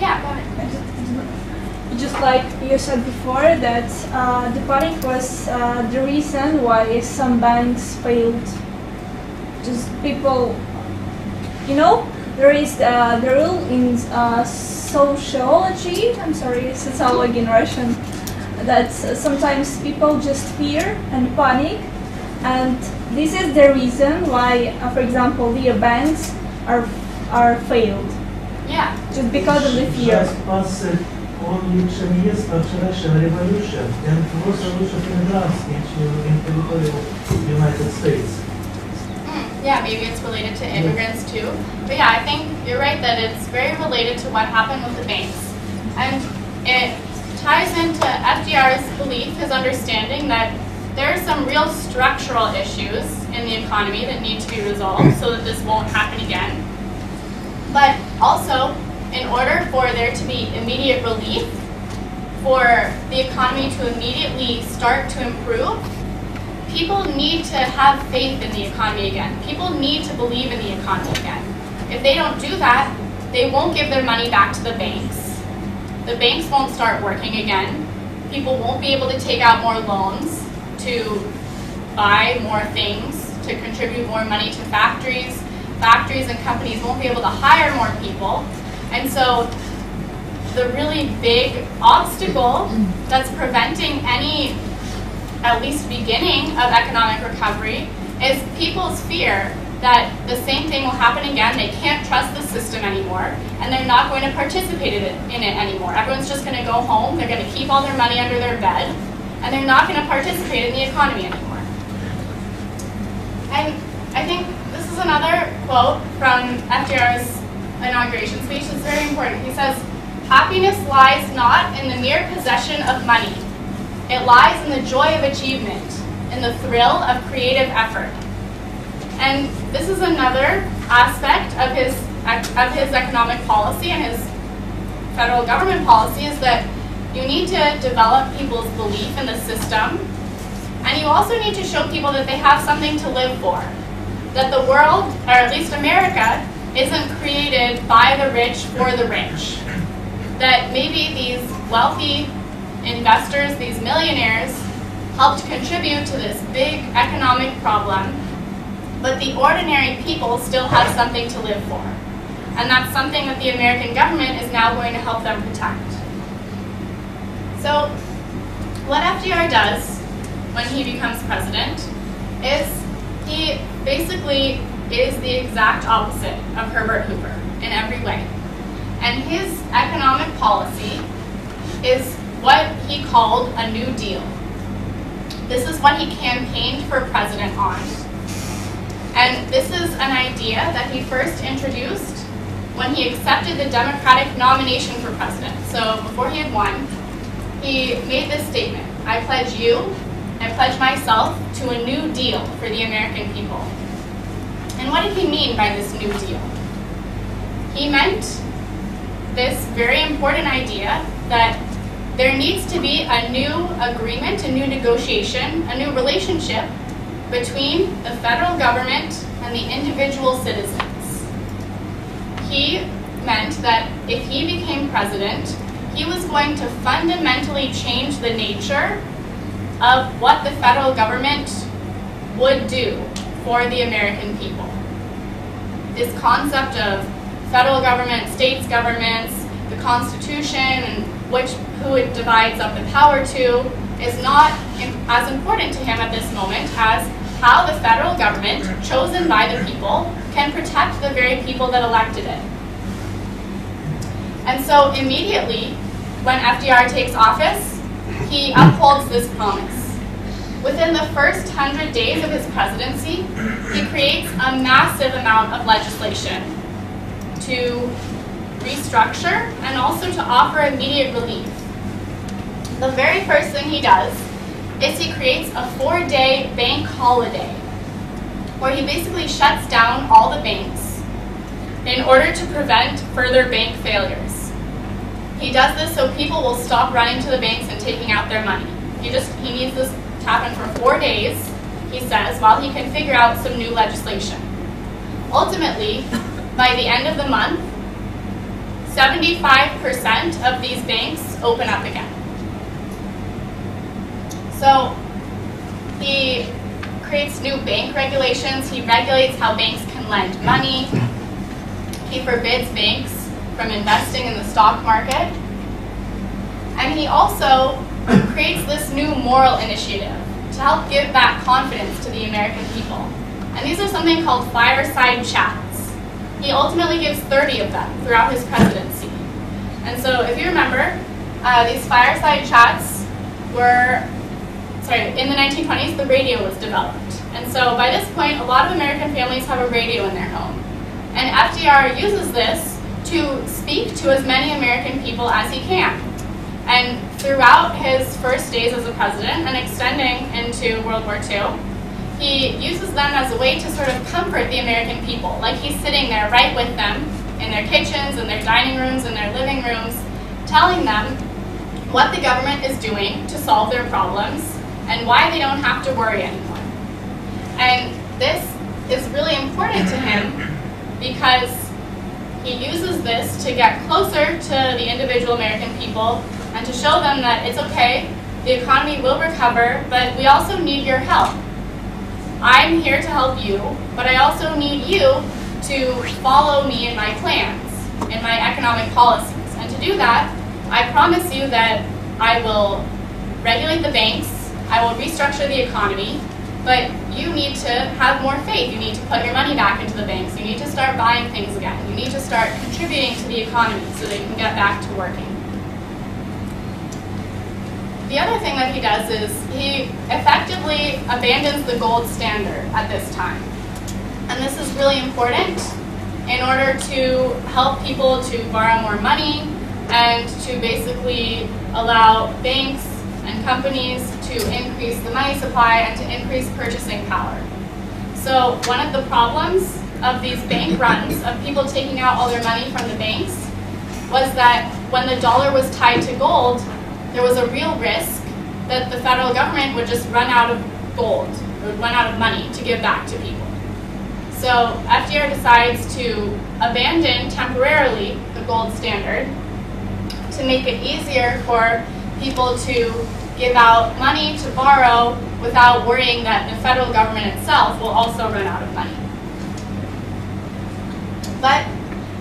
Yeah, go ahead. Just like you said before, that the panic was the reason why some banks failed. Just people, you know, there is the rule in sociology, I'm sorry, it's sociology in Russian, that sometimes people just fear and panic, and this is the reason why, for example, the banks are failed. Yeah. Just because of the fear. Yeah, maybe it's related to immigrants too. But yeah, I think you're right that it's very related to what happened with the banks. And it ties into FDR's belief, his understanding that there are some real structural issues in the economy that need to be resolved so that this won't happen again. But also, in order for there to be immediate relief, for the economy to immediately start to improve, people need to have faith in the economy again. People need to believe in the economy again. If they don't do that, they won't give their money back to the banks. The banks won't start working again. People won't be able to take out more loans to buy more things, to contribute more money to factories. Factories and companies won't be able to hire more people. And so the really big obstacle that's preventing any, at least beginning, of economic recovery is people's fear that the same thing will happen again. They can't trust the system anymore, and they're not going to participate in it anymore. Everyone's just going to go home, they're going to keep all their money under their bed, and they're not going to participate in the economy anymore. And I think this is another quote from FDR's inauguration speech that's very important. He says, "Happiness lies not in the mere possession of money. It lies in the joy of achievement, in the thrill of creative effort." And this is another aspect of his economic policy and his federal government policy, is that you need to develop people's belief in the system, and you also need to show people that they have something to live for, that the world, or at least America, isn't created by the rich for the rich. that maybe these wealthy investors, these millionaires, helped contribute to this big economic problem, but the ordinary people still have something to live for. And that's something that the American government is now going to help them protect. So what FDR does when he becomes president is he basically is the exact opposite of Herbert Hoover in every way. And his economic policy is what he called a New Deal. This is what he campaigned for president on. And this is an idea that he first introduced when he accepted the Democratic nomination for president. So before he had won, he made this statement: I pledge you, I pledge myself to a new deal for the American people. And what did he mean by this New Deal? He meant this very important idea that there needs to be a new agreement, a new negotiation, a new relationship between the federal government and the individual citizens. He meant that if he became president, he was going to fundamentally change the nature of what the federal government would do for the American people. This concept of federal government, states governments, the Constitution, and who it divides up the power to is not as important to him at this moment as how the federal government, chosen by the people, can protect the very people that elected it. And so immediately, when FDR takes office, he upholds this promise. Within the first 100 days of his presidency, he creates a massive amount of legislation to restructure and also to offer immediate relief. The very first thing he does is he creates a 4-day bank holiday where he basically shuts down all the banks in order to prevent further bank failures. He does this so people will stop running to the banks and taking out their money. He needs this to happen for 4 days, he says, while he can figure out some new legislation. Ultimately, by the end of the month, 75% of these banks open up again. So he creates new bank regulations. He regulates how banks can lend money. He forbids banks from investing in the stock market. And he also creates this new moral initiative to help give back confidence to the American people. And these are something called fireside chats. He ultimately gives 30 of them throughout his presidency. And so if you remember, these fireside chats were in the 1920s, the radio was developed. And so by this point, a lot of American families have a radio in their home. And FDR uses this to speak to as many American people as he can. And throughout his first days as a president and extending into World War II, he uses them as a way to sort of comfort the American people. Like he's sitting there right with them in their kitchens, in their dining rooms, in their living rooms, telling them what the government is doing to solve their problems and why they don't have to worry anymore. And this is really important to him because he uses this to get closer to the individual American people and to show them that it's okay, the economy will recover, but we also need your help. I'm here to help you, but I also need you to follow me in my plans, in my economic policies. And to do that, I promise you that I will regulate the banks, I will restructure the economy, but you need to have more faith. You need to put your money back into the banks. You need to start buying things again. You need to start contributing to the economy so that you can get back to working. The other thing that he does is he effectively abandons the gold standard at this time. And this is really important in order to help people to borrow more money and to basically allow banks and companies to increase the money supply and to increase purchasing power. So one of the problems of these bank runs, of people taking out all their money from the banks, was that when the dollar was tied to gold, there was a real risk that the federal government would just run out of gold, it would run out of money to give back to people. So FDR decides to abandon temporarily the gold standard to make it easier for people to give out money to borrow without worrying that the federal government itself will also run out of money. But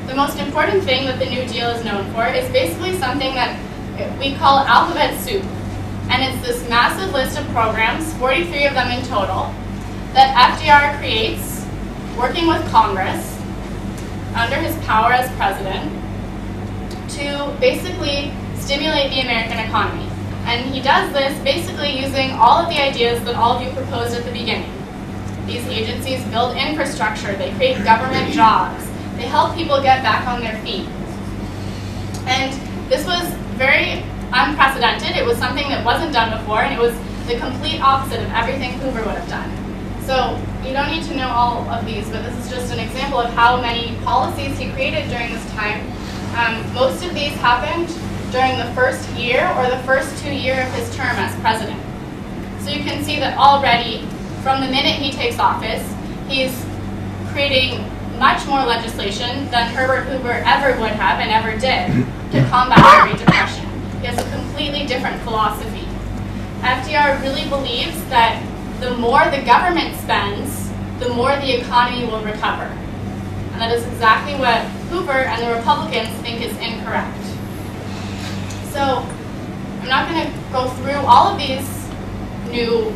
the most important thing that the New Deal is known for is basically something that we call alphabet soup. And it's this massive list of programs, 43 of them in total, that FDR creates, working with Congress, under his power as president, to basically stimulate the American economy. And he does this basically using all of the ideas that all of you proposed at the beginning. These agencies build infrastructure, they create government jobs, they help people get back on their feet. And this was very unprecedented. It was something that wasn't done before, and it was the complete opposite of everything Hoover would have done. So you don't need to know all of these, but this is just an example of how many policies he created during this time. Most of these happened during the first year or the first 2 years of his term as president. So you can see that already, from the minute he takes office, he's creating much more legislation than Herbert Hoover ever would have and ever did to combat the Great Depression. He has a completely different philosophy. FDR really believes that the more the government spends, the more the economy will recover. And that is exactly what Hoover and the Republicans think is incorrect. So I'm not going to go through all of these new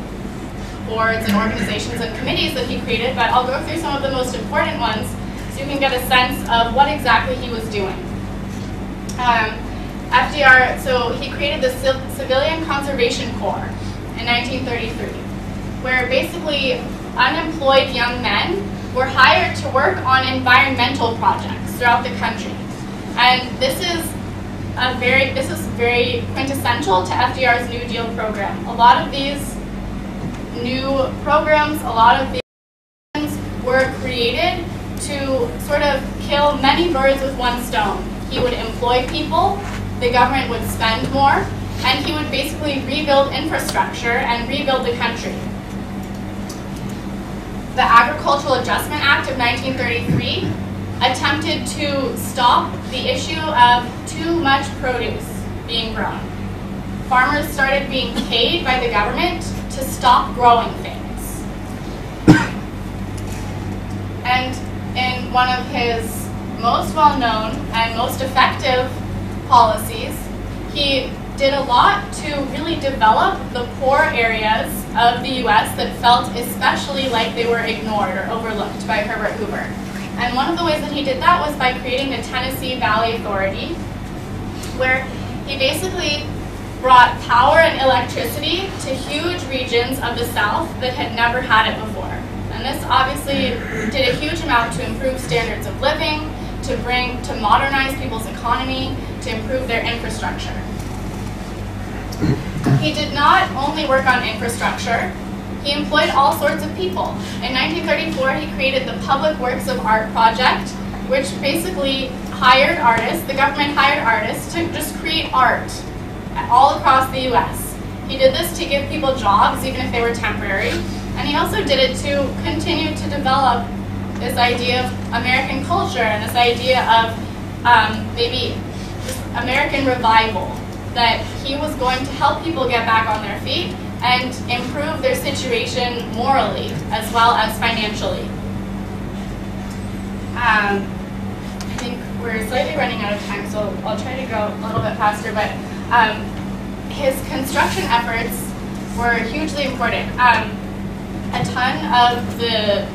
boards and organizations and committees that he created, but I'll go through some of the most important ones so you can get a sense of what exactly he was doing. FDR, so he created the Civilian Conservation Corps in 1933, where basically unemployed young men were hired to work on environmental projects throughout the country. And this is very quintessential to FDR's New Deal program. A lot of these new programs, a lot of these were created to sort of kill many birds with one stone. He would employ people, the government would spend more, and he would basically rebuild infrastructure and rebuild the country. The Agricultural Adjustment Act of 1933 attempted to stop the issue of too much produce being grown. Farmers started being paid by the government to stop growing things. And in one of his most well-known and most effective policies, he did a lot to really develop the poor areas of the U.S. that felt especially like they were ignored or overlooked by Herbert Hoover. And one of the ways that he did that was by creating the Tennessee Valley Authority, where he basically brought power and electricity to huge regions of the South that had never had it before. And this obviously did a huge amount to improve standards of living, to modernize people's economy, to improve their infrastructure. He did not only work on infrastructure, he employed all sorts of people. In 1934, he created the Public Works of Art Project, which basically hired artists, the government hired artists to just create art all across the U.S. He did this to give people jobs, even if they were temporary, and he also did it to continue to develop this idea of American culture and this idea of maybe American revival, that he was going to help people get back on their feet and improve their situation morally as well as financially. I think we're slightly running out of time, so I'll try to go a little bit faster, but his construction efforts were hugely important. A ton of the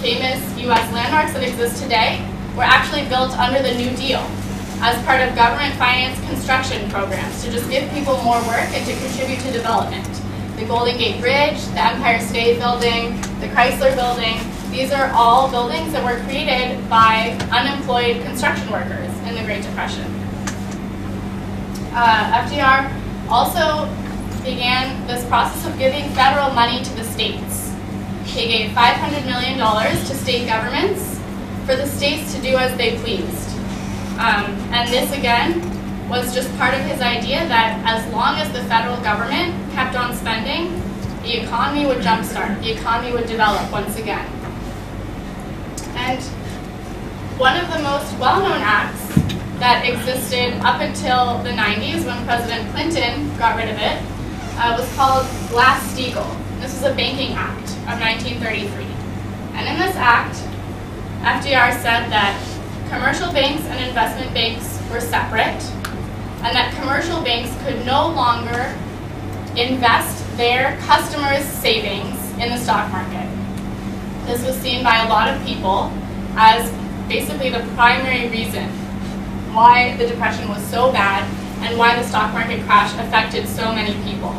famous U.S. landmarks that exist today were actually built under the New Deal as part of government finance construction programs to just give people more work and to contribute to development. The Golden Gate Bridge, the Empire State Building, the Chrysler Building, these are all buildings that were created by unemployed construction workers in the Great Depression. FDR also began this process of giving federal money to the states. He gave $500 million to state governments for the states to do as they pleased. And this, again, was just part of his idea that as long as the federal government kept on spending, the economy would jumpstart, the economy would develop once again. And one of the most well-known acts that existed up until the 90s when President Clinton got rid of it was called Glass-Steagall. This was a banking act of 1933. And in this act, FDR said that commercial banks and investment banks were separate, and that commercial banks could no longer invest their customers' savings in the stock market. This was seen by a lot of people as basically the primary reason why the Depression was so bad and why the stock market crash affected so many people.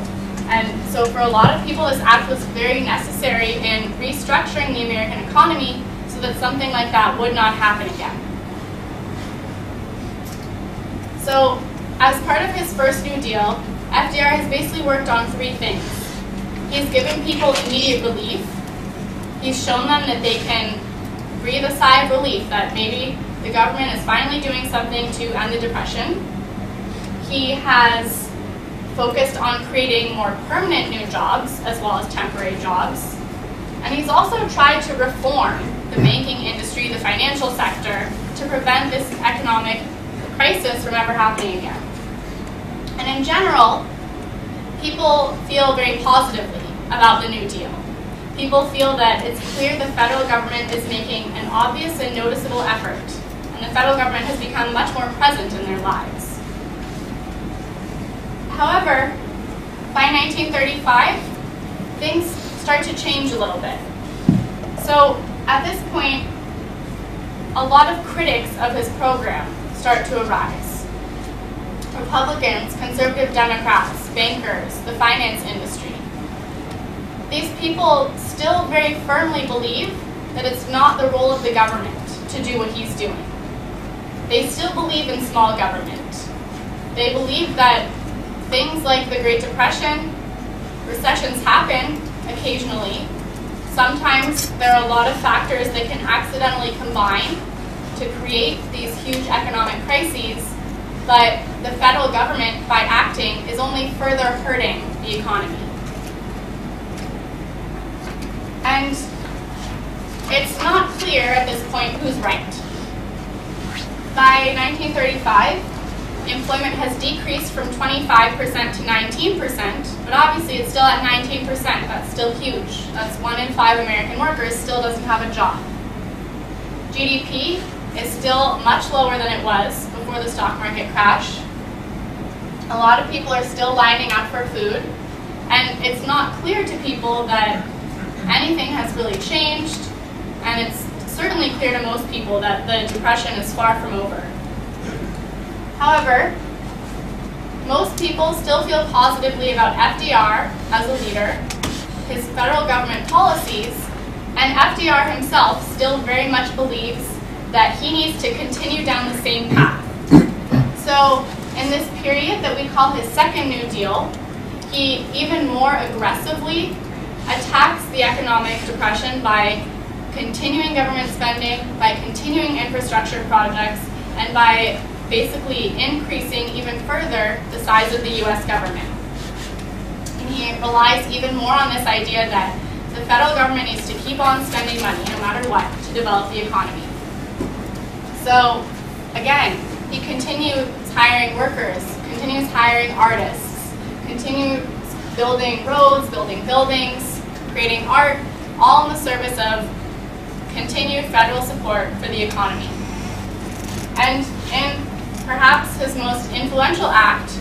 And so for a lot of people, this act was very necessary in restructuring the American economy so that something like that would not happen again. So as part of his first New Deal, FDR has basically worked on three things. He's given people immediate relief. He's shown them that they can breathe a sigh of relief, that maybe the government is finally doing something to end the Depression. He has focused on creating more permanent new jobs as well as temporary jobs. And he's also tried to reform the banking industry, the financial sector, to prevent this economic crisis from ever happening again. And in general, people feel very positively about the New Deal. People feel that it's clear the federal government is making an obvious and noticeable effort, and the federal government has become much more present in their lives. However, by 1935, things start to change a little bit. So at this point, a lot of critics of his program start to arise. Republicans, conservative Democrats, bankers, the finance industry. These people still very firmly believe that it's not the role of the government to do what he's doing. They still believe in small government. They believe that things like the Great Depression, recessions happen occasionally. Sometimes there are a lot of factors that can accidentally combine to create these huge economic crises, but the federal government, by acting, is only further hurting the economy. And it's not clear at this point who's right. By 1935, employment has decreased from 25% to 19%, but obviously it's still at 19%. That's still huge. That's 1 in 5 American workers still doesn't have a job. GDP is still much lower than it was before the stock market crash. A lot of people are still lining up for food, and it's not clear to people that anything has really changed, and it's certainly clear to most people that the Depression is far from over. However, most people still feel positively about FDR as a leader, his federal government policies, and FDR himself still very much believes that he needs to continue down the same path. So in this period that we call his second New Deal, he even more aggressively attacks the economic depression by continuing government spending, by continuing infrastructure projects, and by basically increasing even further the size of the U.S. government. And he relies even more on this idea that the federal government needs to keep on spending money, no matter what, to develop the economy. So again, he continues hiring workers, continues hiring artists, continues building roads, building buildings, creating art, all in the service of continued federal support for the economy. And in perhaps his most influential act,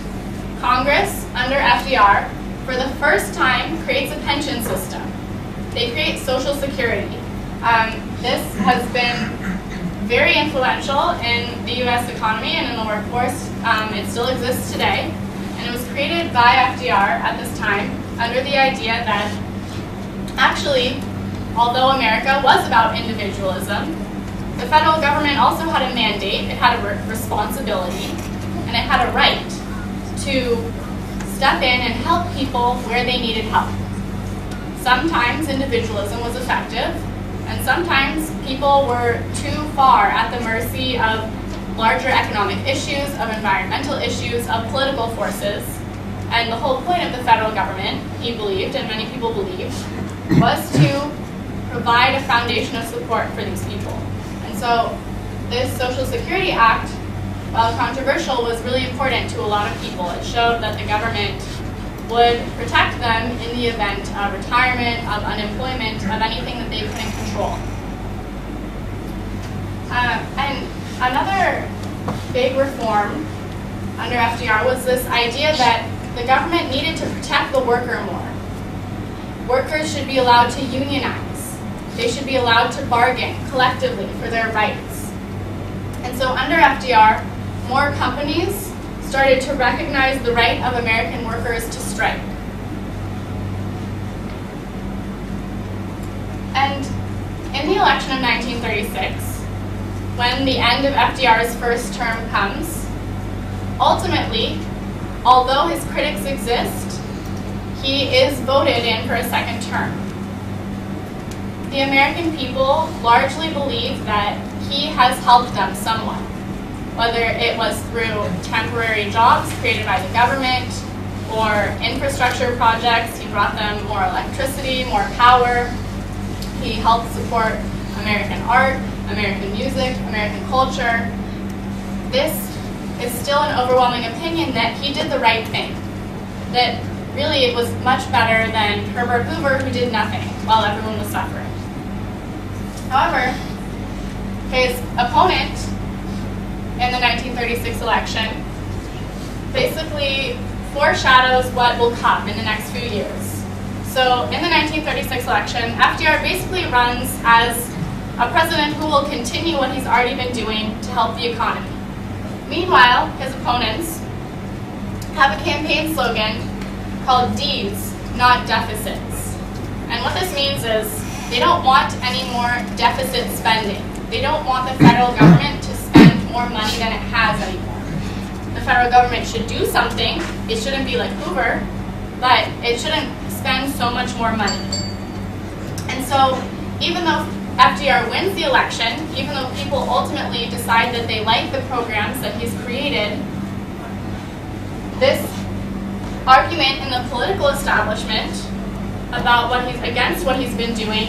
Congress, under FDR, for the first time creates a pension system. They create Social Security. This has been very influential in the U.S. economy and in the workforce. It still exists today, and it was created by FDR at this time under the idea that actually, although America was about individualism, the federal government also had a mandate, it had a responsibility, and it had a right to step in and help people where they needed help. Sometimes individualism was effective, and sometimes people were too far at the mercy of larger economic issues, of environmental issues, of political forces. And the whole point of the federal government, he believed, and many people believed, was to provide a foundation of support for these people. And so this Social Security Act while controversial, was really important to a lot of people. It showed that the government would protect them in the event of retirement, of unemployment, of anything that they couldn't control. And another big reform under FDR was this idea that the government needed to protect the worker more. Workers should be allowed to unionize. They should be allowed to bargain collectively for their rights. And so under FDR, more companies started to recognize the right of American workers to strike. And in the election of 1936, when the end of FDR's first term comes, ultimately, although his critics exist, he is voted in for a second term. The American people largely believe that he has helped them somewhat, whether it was through temporary jobs created by the government or infrastructure projects. He brought them more electricity, more power. He helped support American art, American music, American culture. This is still an overwhelming opinion that he did the right thing, that really it was much better than Herbert Hoover, who did nothing while everyone was suffering. However, his opponent in the 1936 election basically foreshadows what will come in the next few years. So in the 1936 election, FDR basically runs as a president who will continue what he's already been doing to help the economy. Meanwhile, his opponents have a campaign slogan called "Deeds, not Deficits." And what this means is they don't want any more deficit spending. They don't want the federal government to more money than it has anymore. The federal government should do something. It shouldn't be like Hoover, but it shouldn't spend so much more money. And so even though FDR wins the election, even though people ultimately decide that they like the programs that he's created, this argument in the political establishment about what he's against, what he's been doing,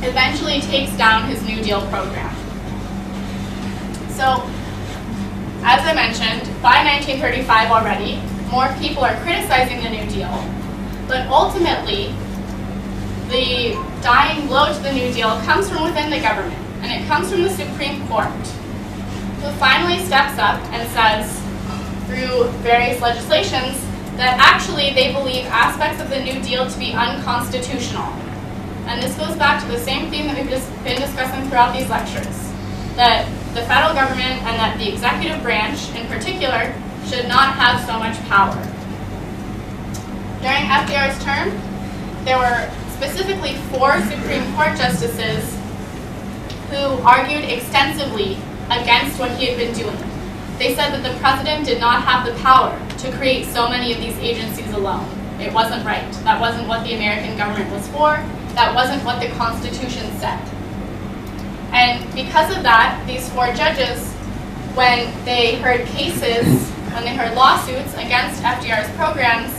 eventually takes down his New Deal program. So, as I mentioned, by 1935 already, more people are criticizing the New Deal, but ultimately, the dying blow to the New Deal comes from within the government, and it comes from the Supreme Court, who finally steps up and says, through various legislations, that actually they believe aspects of the New Deal to be unconstitutional. And this goes back to the same theme that we've just been discussing throughout these lectures, that the federal government and that the executive branch in particular should not have so much power. During FDR's term, there were specifically 4 Supreme Court justices who argued extensively against what he had been doing. They said that the president did not have the power to create so many of these agencies alone. It wasn't right. That wasn't what the American government was for. That wasn't what the Constitution said. And because of that, these 4 judges, when they heard cases, when they heard lawsuits against FDR's programs,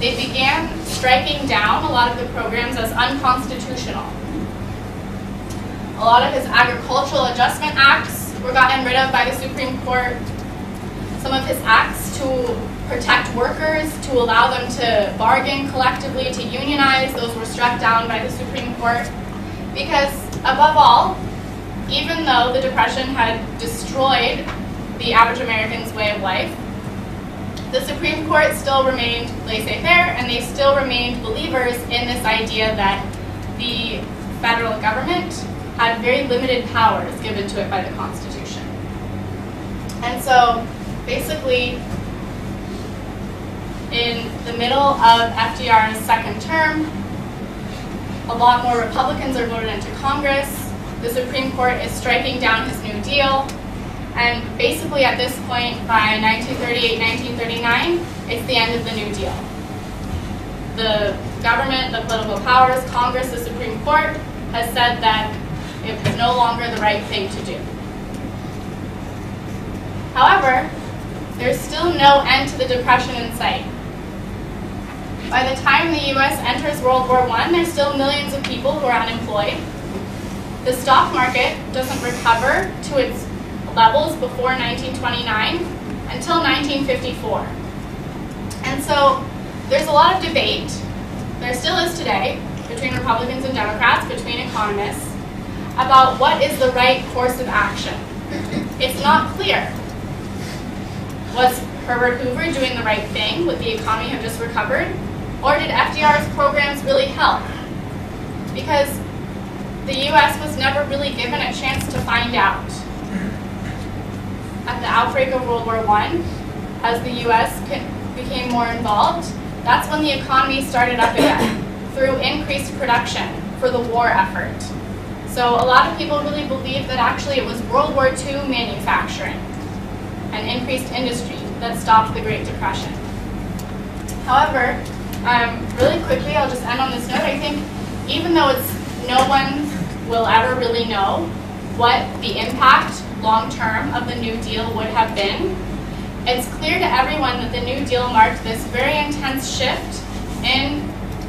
they began striking down a lot of the programs as unconstitutional. A lot of his Agricultural Adjustment Acts were gotten rid of by the Supreme Court. Some of his acts to protect workers, to allow them to bargain collectively, to unionize, those were struck down by the Supreme Court. Because above all, even though the Depression had destroyed the average American's way of life, the Supreme Court still remained laissez-faire, and they still remained believers in this idea that the federal government had very limited powers given to it by the Constitution. And so basically, in the middle of FDR's second term, a lot more Republicans are voted into Congress. The Supreme Court is striking down his New Deal, and basically at this point, by 1938, 1939, it's the end of the New Deal. The government, the political powers, Congress, the Supreme Court has said that it was no longer the right thing to do. However, there's still no end to the Depression in sight. By the time the U.S. enters World War I, there's still millions of people who are unemployed. The stock market doesn't recover to its levels before 1929 until 1954. And so there's a lot of debate, there still is today, between Republicans and Democrats, between economists, about what is the right course of action. It's not clear. Was Herbert Hoover doing the right thing? Would the economy have just recovered? Or did FDR's programs really help? Because the US was never really given a chance to find out. At the outbreak of World War I, as the US became more involved, that's when the economy started up again, through increased production for the war effort. So a lot of people really believe that actually it was World War II manufacturing and increased industry that stopped the Great Depression. However, really quickly, I'll just end on this note, I think even though it's no one will ever really know what the impact long-term of the New Deal would have been, it's clear to everyone that the New Deal marked this very intense shift in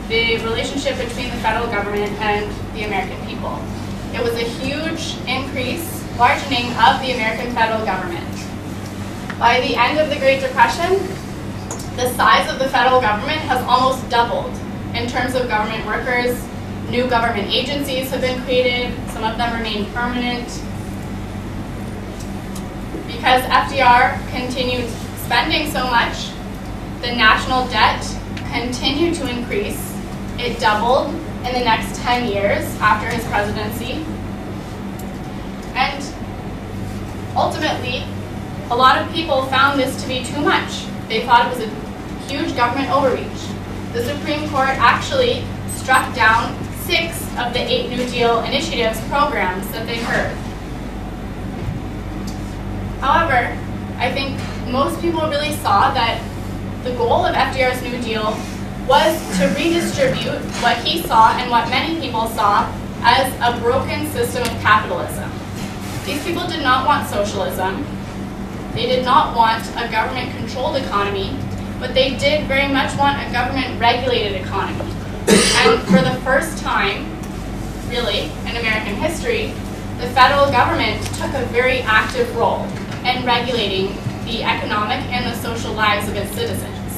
the relationship between the federal government and the American people. It was a huge increase, largening of the American federal government. By the end of the Great Depression, the size of the federal government has almost doubled in terms of government workers. New government agencies have been created, some of them remain permanent. Because FDR continued spending so much, the national debt continued to increase. It doubled in the next 10 years after his presidency. And ultimately, a lot of people found this to be too much. They thought it was a huge government overreach. The Supreme Court actually struck down 6 of the 8 New Deal initiatives programs that they heard. However, I think most people really saw that the goal of FDR's New Deal was to redistribute what he saw and what many people saw as a broken system of capitalism. These people did not want socialism. They did not want a government-controlled economy, but they did very much want a government-regulated economy. And for the first time, really, in American history, the federal government took a very active role in regulating the economic and the social lives of its citizens.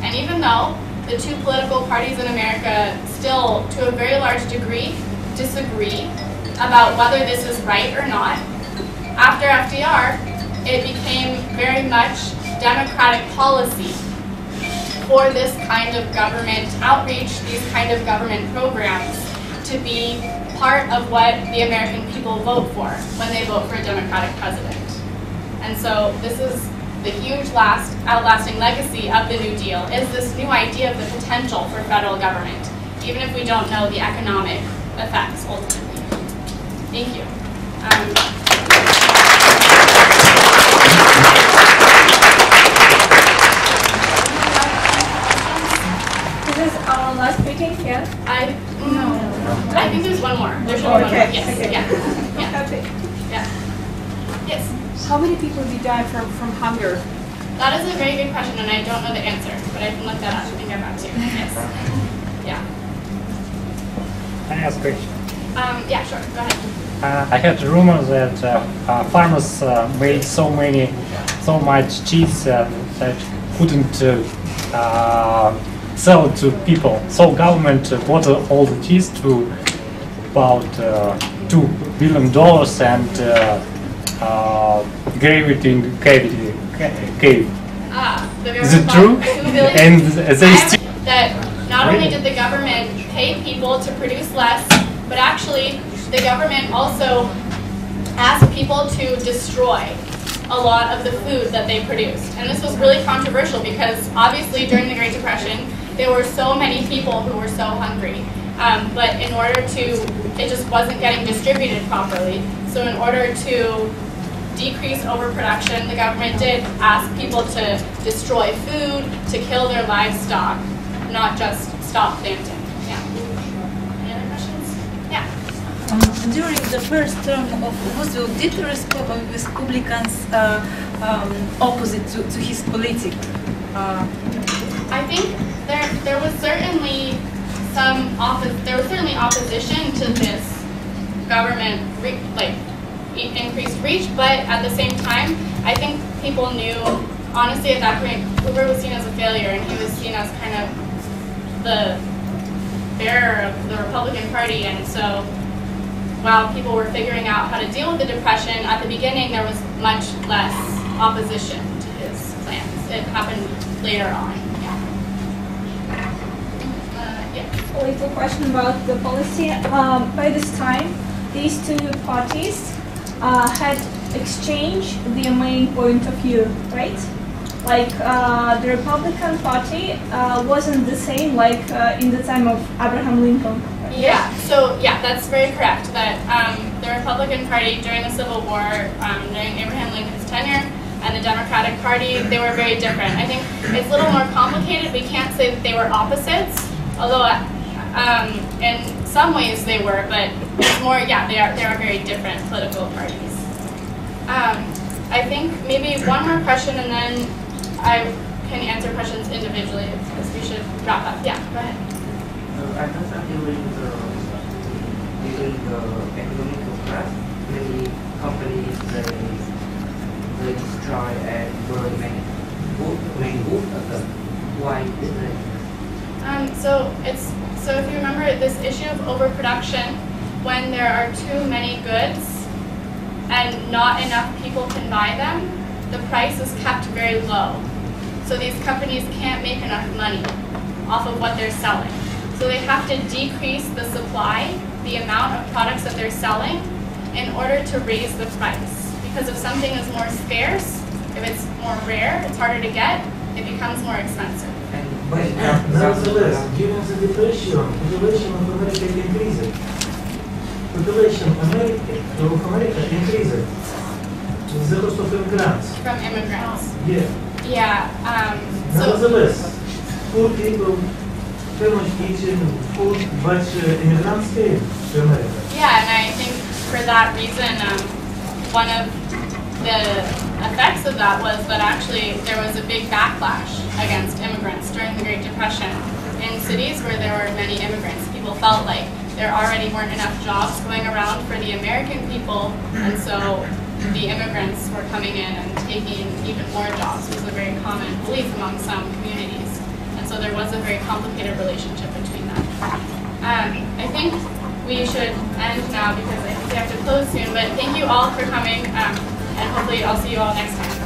And even though the two political parties in America still, to a very large degree, disagree about whether this is right or not, after FDR, it became very much democratic policy for this kind of government outreach, these kind of government programs, to be part of what the American people vote for when they vote for a Democratic president. And so this is the huge outlasting legacy of the New Deal, is this new idea of the potential for federal government, even if we don't know the economic effects ultimately. Thank you. This is our last meeting here. I think there's one more. There should be one more. Yes. Okay. Yeah. Yes. How many people did die from hunger? That is a very good question, and I don't know the answer, but I can look that up and get back to you. Yes. Yeah. Can I ask a question? Yeah, sure. Go ahead. I heard a rumor that farmers made so much cheese that couldn't sell to people. So government bought all the cheese to about $2 billion and. Grave it in cave. Is it true? And they still that not only did the government pay people to produce less, but actually the government also asked people to destroy a lot of the food that they produced. And this was really controversial because obviously during the Great Depression there were so many people who were so hungry. But in order to, it just wasn't getting distributed properly. So in order to decrease overproduction, the government did ask people to destroy food, to kill their livestock, not just stop planting. Yeah. Any other questions? Yeah. During the first term of Roosevelt, did the Republicans opposite to his politics? I think there was certainly some opposition to this government, like increased reach, but at the same time, I think people knew, honestly, at that point, Hoover was seen as a failure, and he was seen as kind of the bearer of the Republican Party, and so while people were figuring out how to deal with the Depression, at the beginning there was much less opposition to his plans. It happened later on. Yeah. A little question about the policy. By this time, these two parties had exchanged their main point of view, right? Like the Republican Party wasn't the same like in the time of Abraham Lincoln. Right? Yeah, so yeah, that's very correct. That the Republican Party during the Civil War, during Abraham Lincoln's tenure, and the Democratic Party, they were very different. I think it's a little more complicated. We can't say that they were opposites, although in some ways they were, but it's more, yeah, they are very different political parties. I think maybe one more question and then I can answer questions individually because we should wrap up. Yeah, go ahead. At that time, during the economic crash, many companies they destroy and burn many books of them. Why is it? So if you remember this issue of overproduction, when there are too many goods and not enough people can buy them, the price is kept very low. So these companies can't make enough money off of what they're selling. So they have to decrease the supply, the amount of products that they're selling, in order to raise the price. Because if something is more scarce, if it's more rare, it's harder to get, it becomes more expensive. But nevertheless, during the population of America increased. Population of America increased. The cost of immigrants. From immigrants. Yeah. Yeah. Nevertheless, poor people finish eating food, but immigrants came to America. Yeah, and I think for that reason, one of the effects of that was that actually there was a big backlash against immigrants during the Great Depression. In cities where there were many immigrants, people felt like there already weren't enough jobs going around for the American people, and so the immigrants were coming in and taking even more jobs. It was a very common belief among some communities. And so there was a very complicated relationship between them. I think we should end now because I think we have to close soon, but thank you all for coming, and hopefully I'll see you all next time.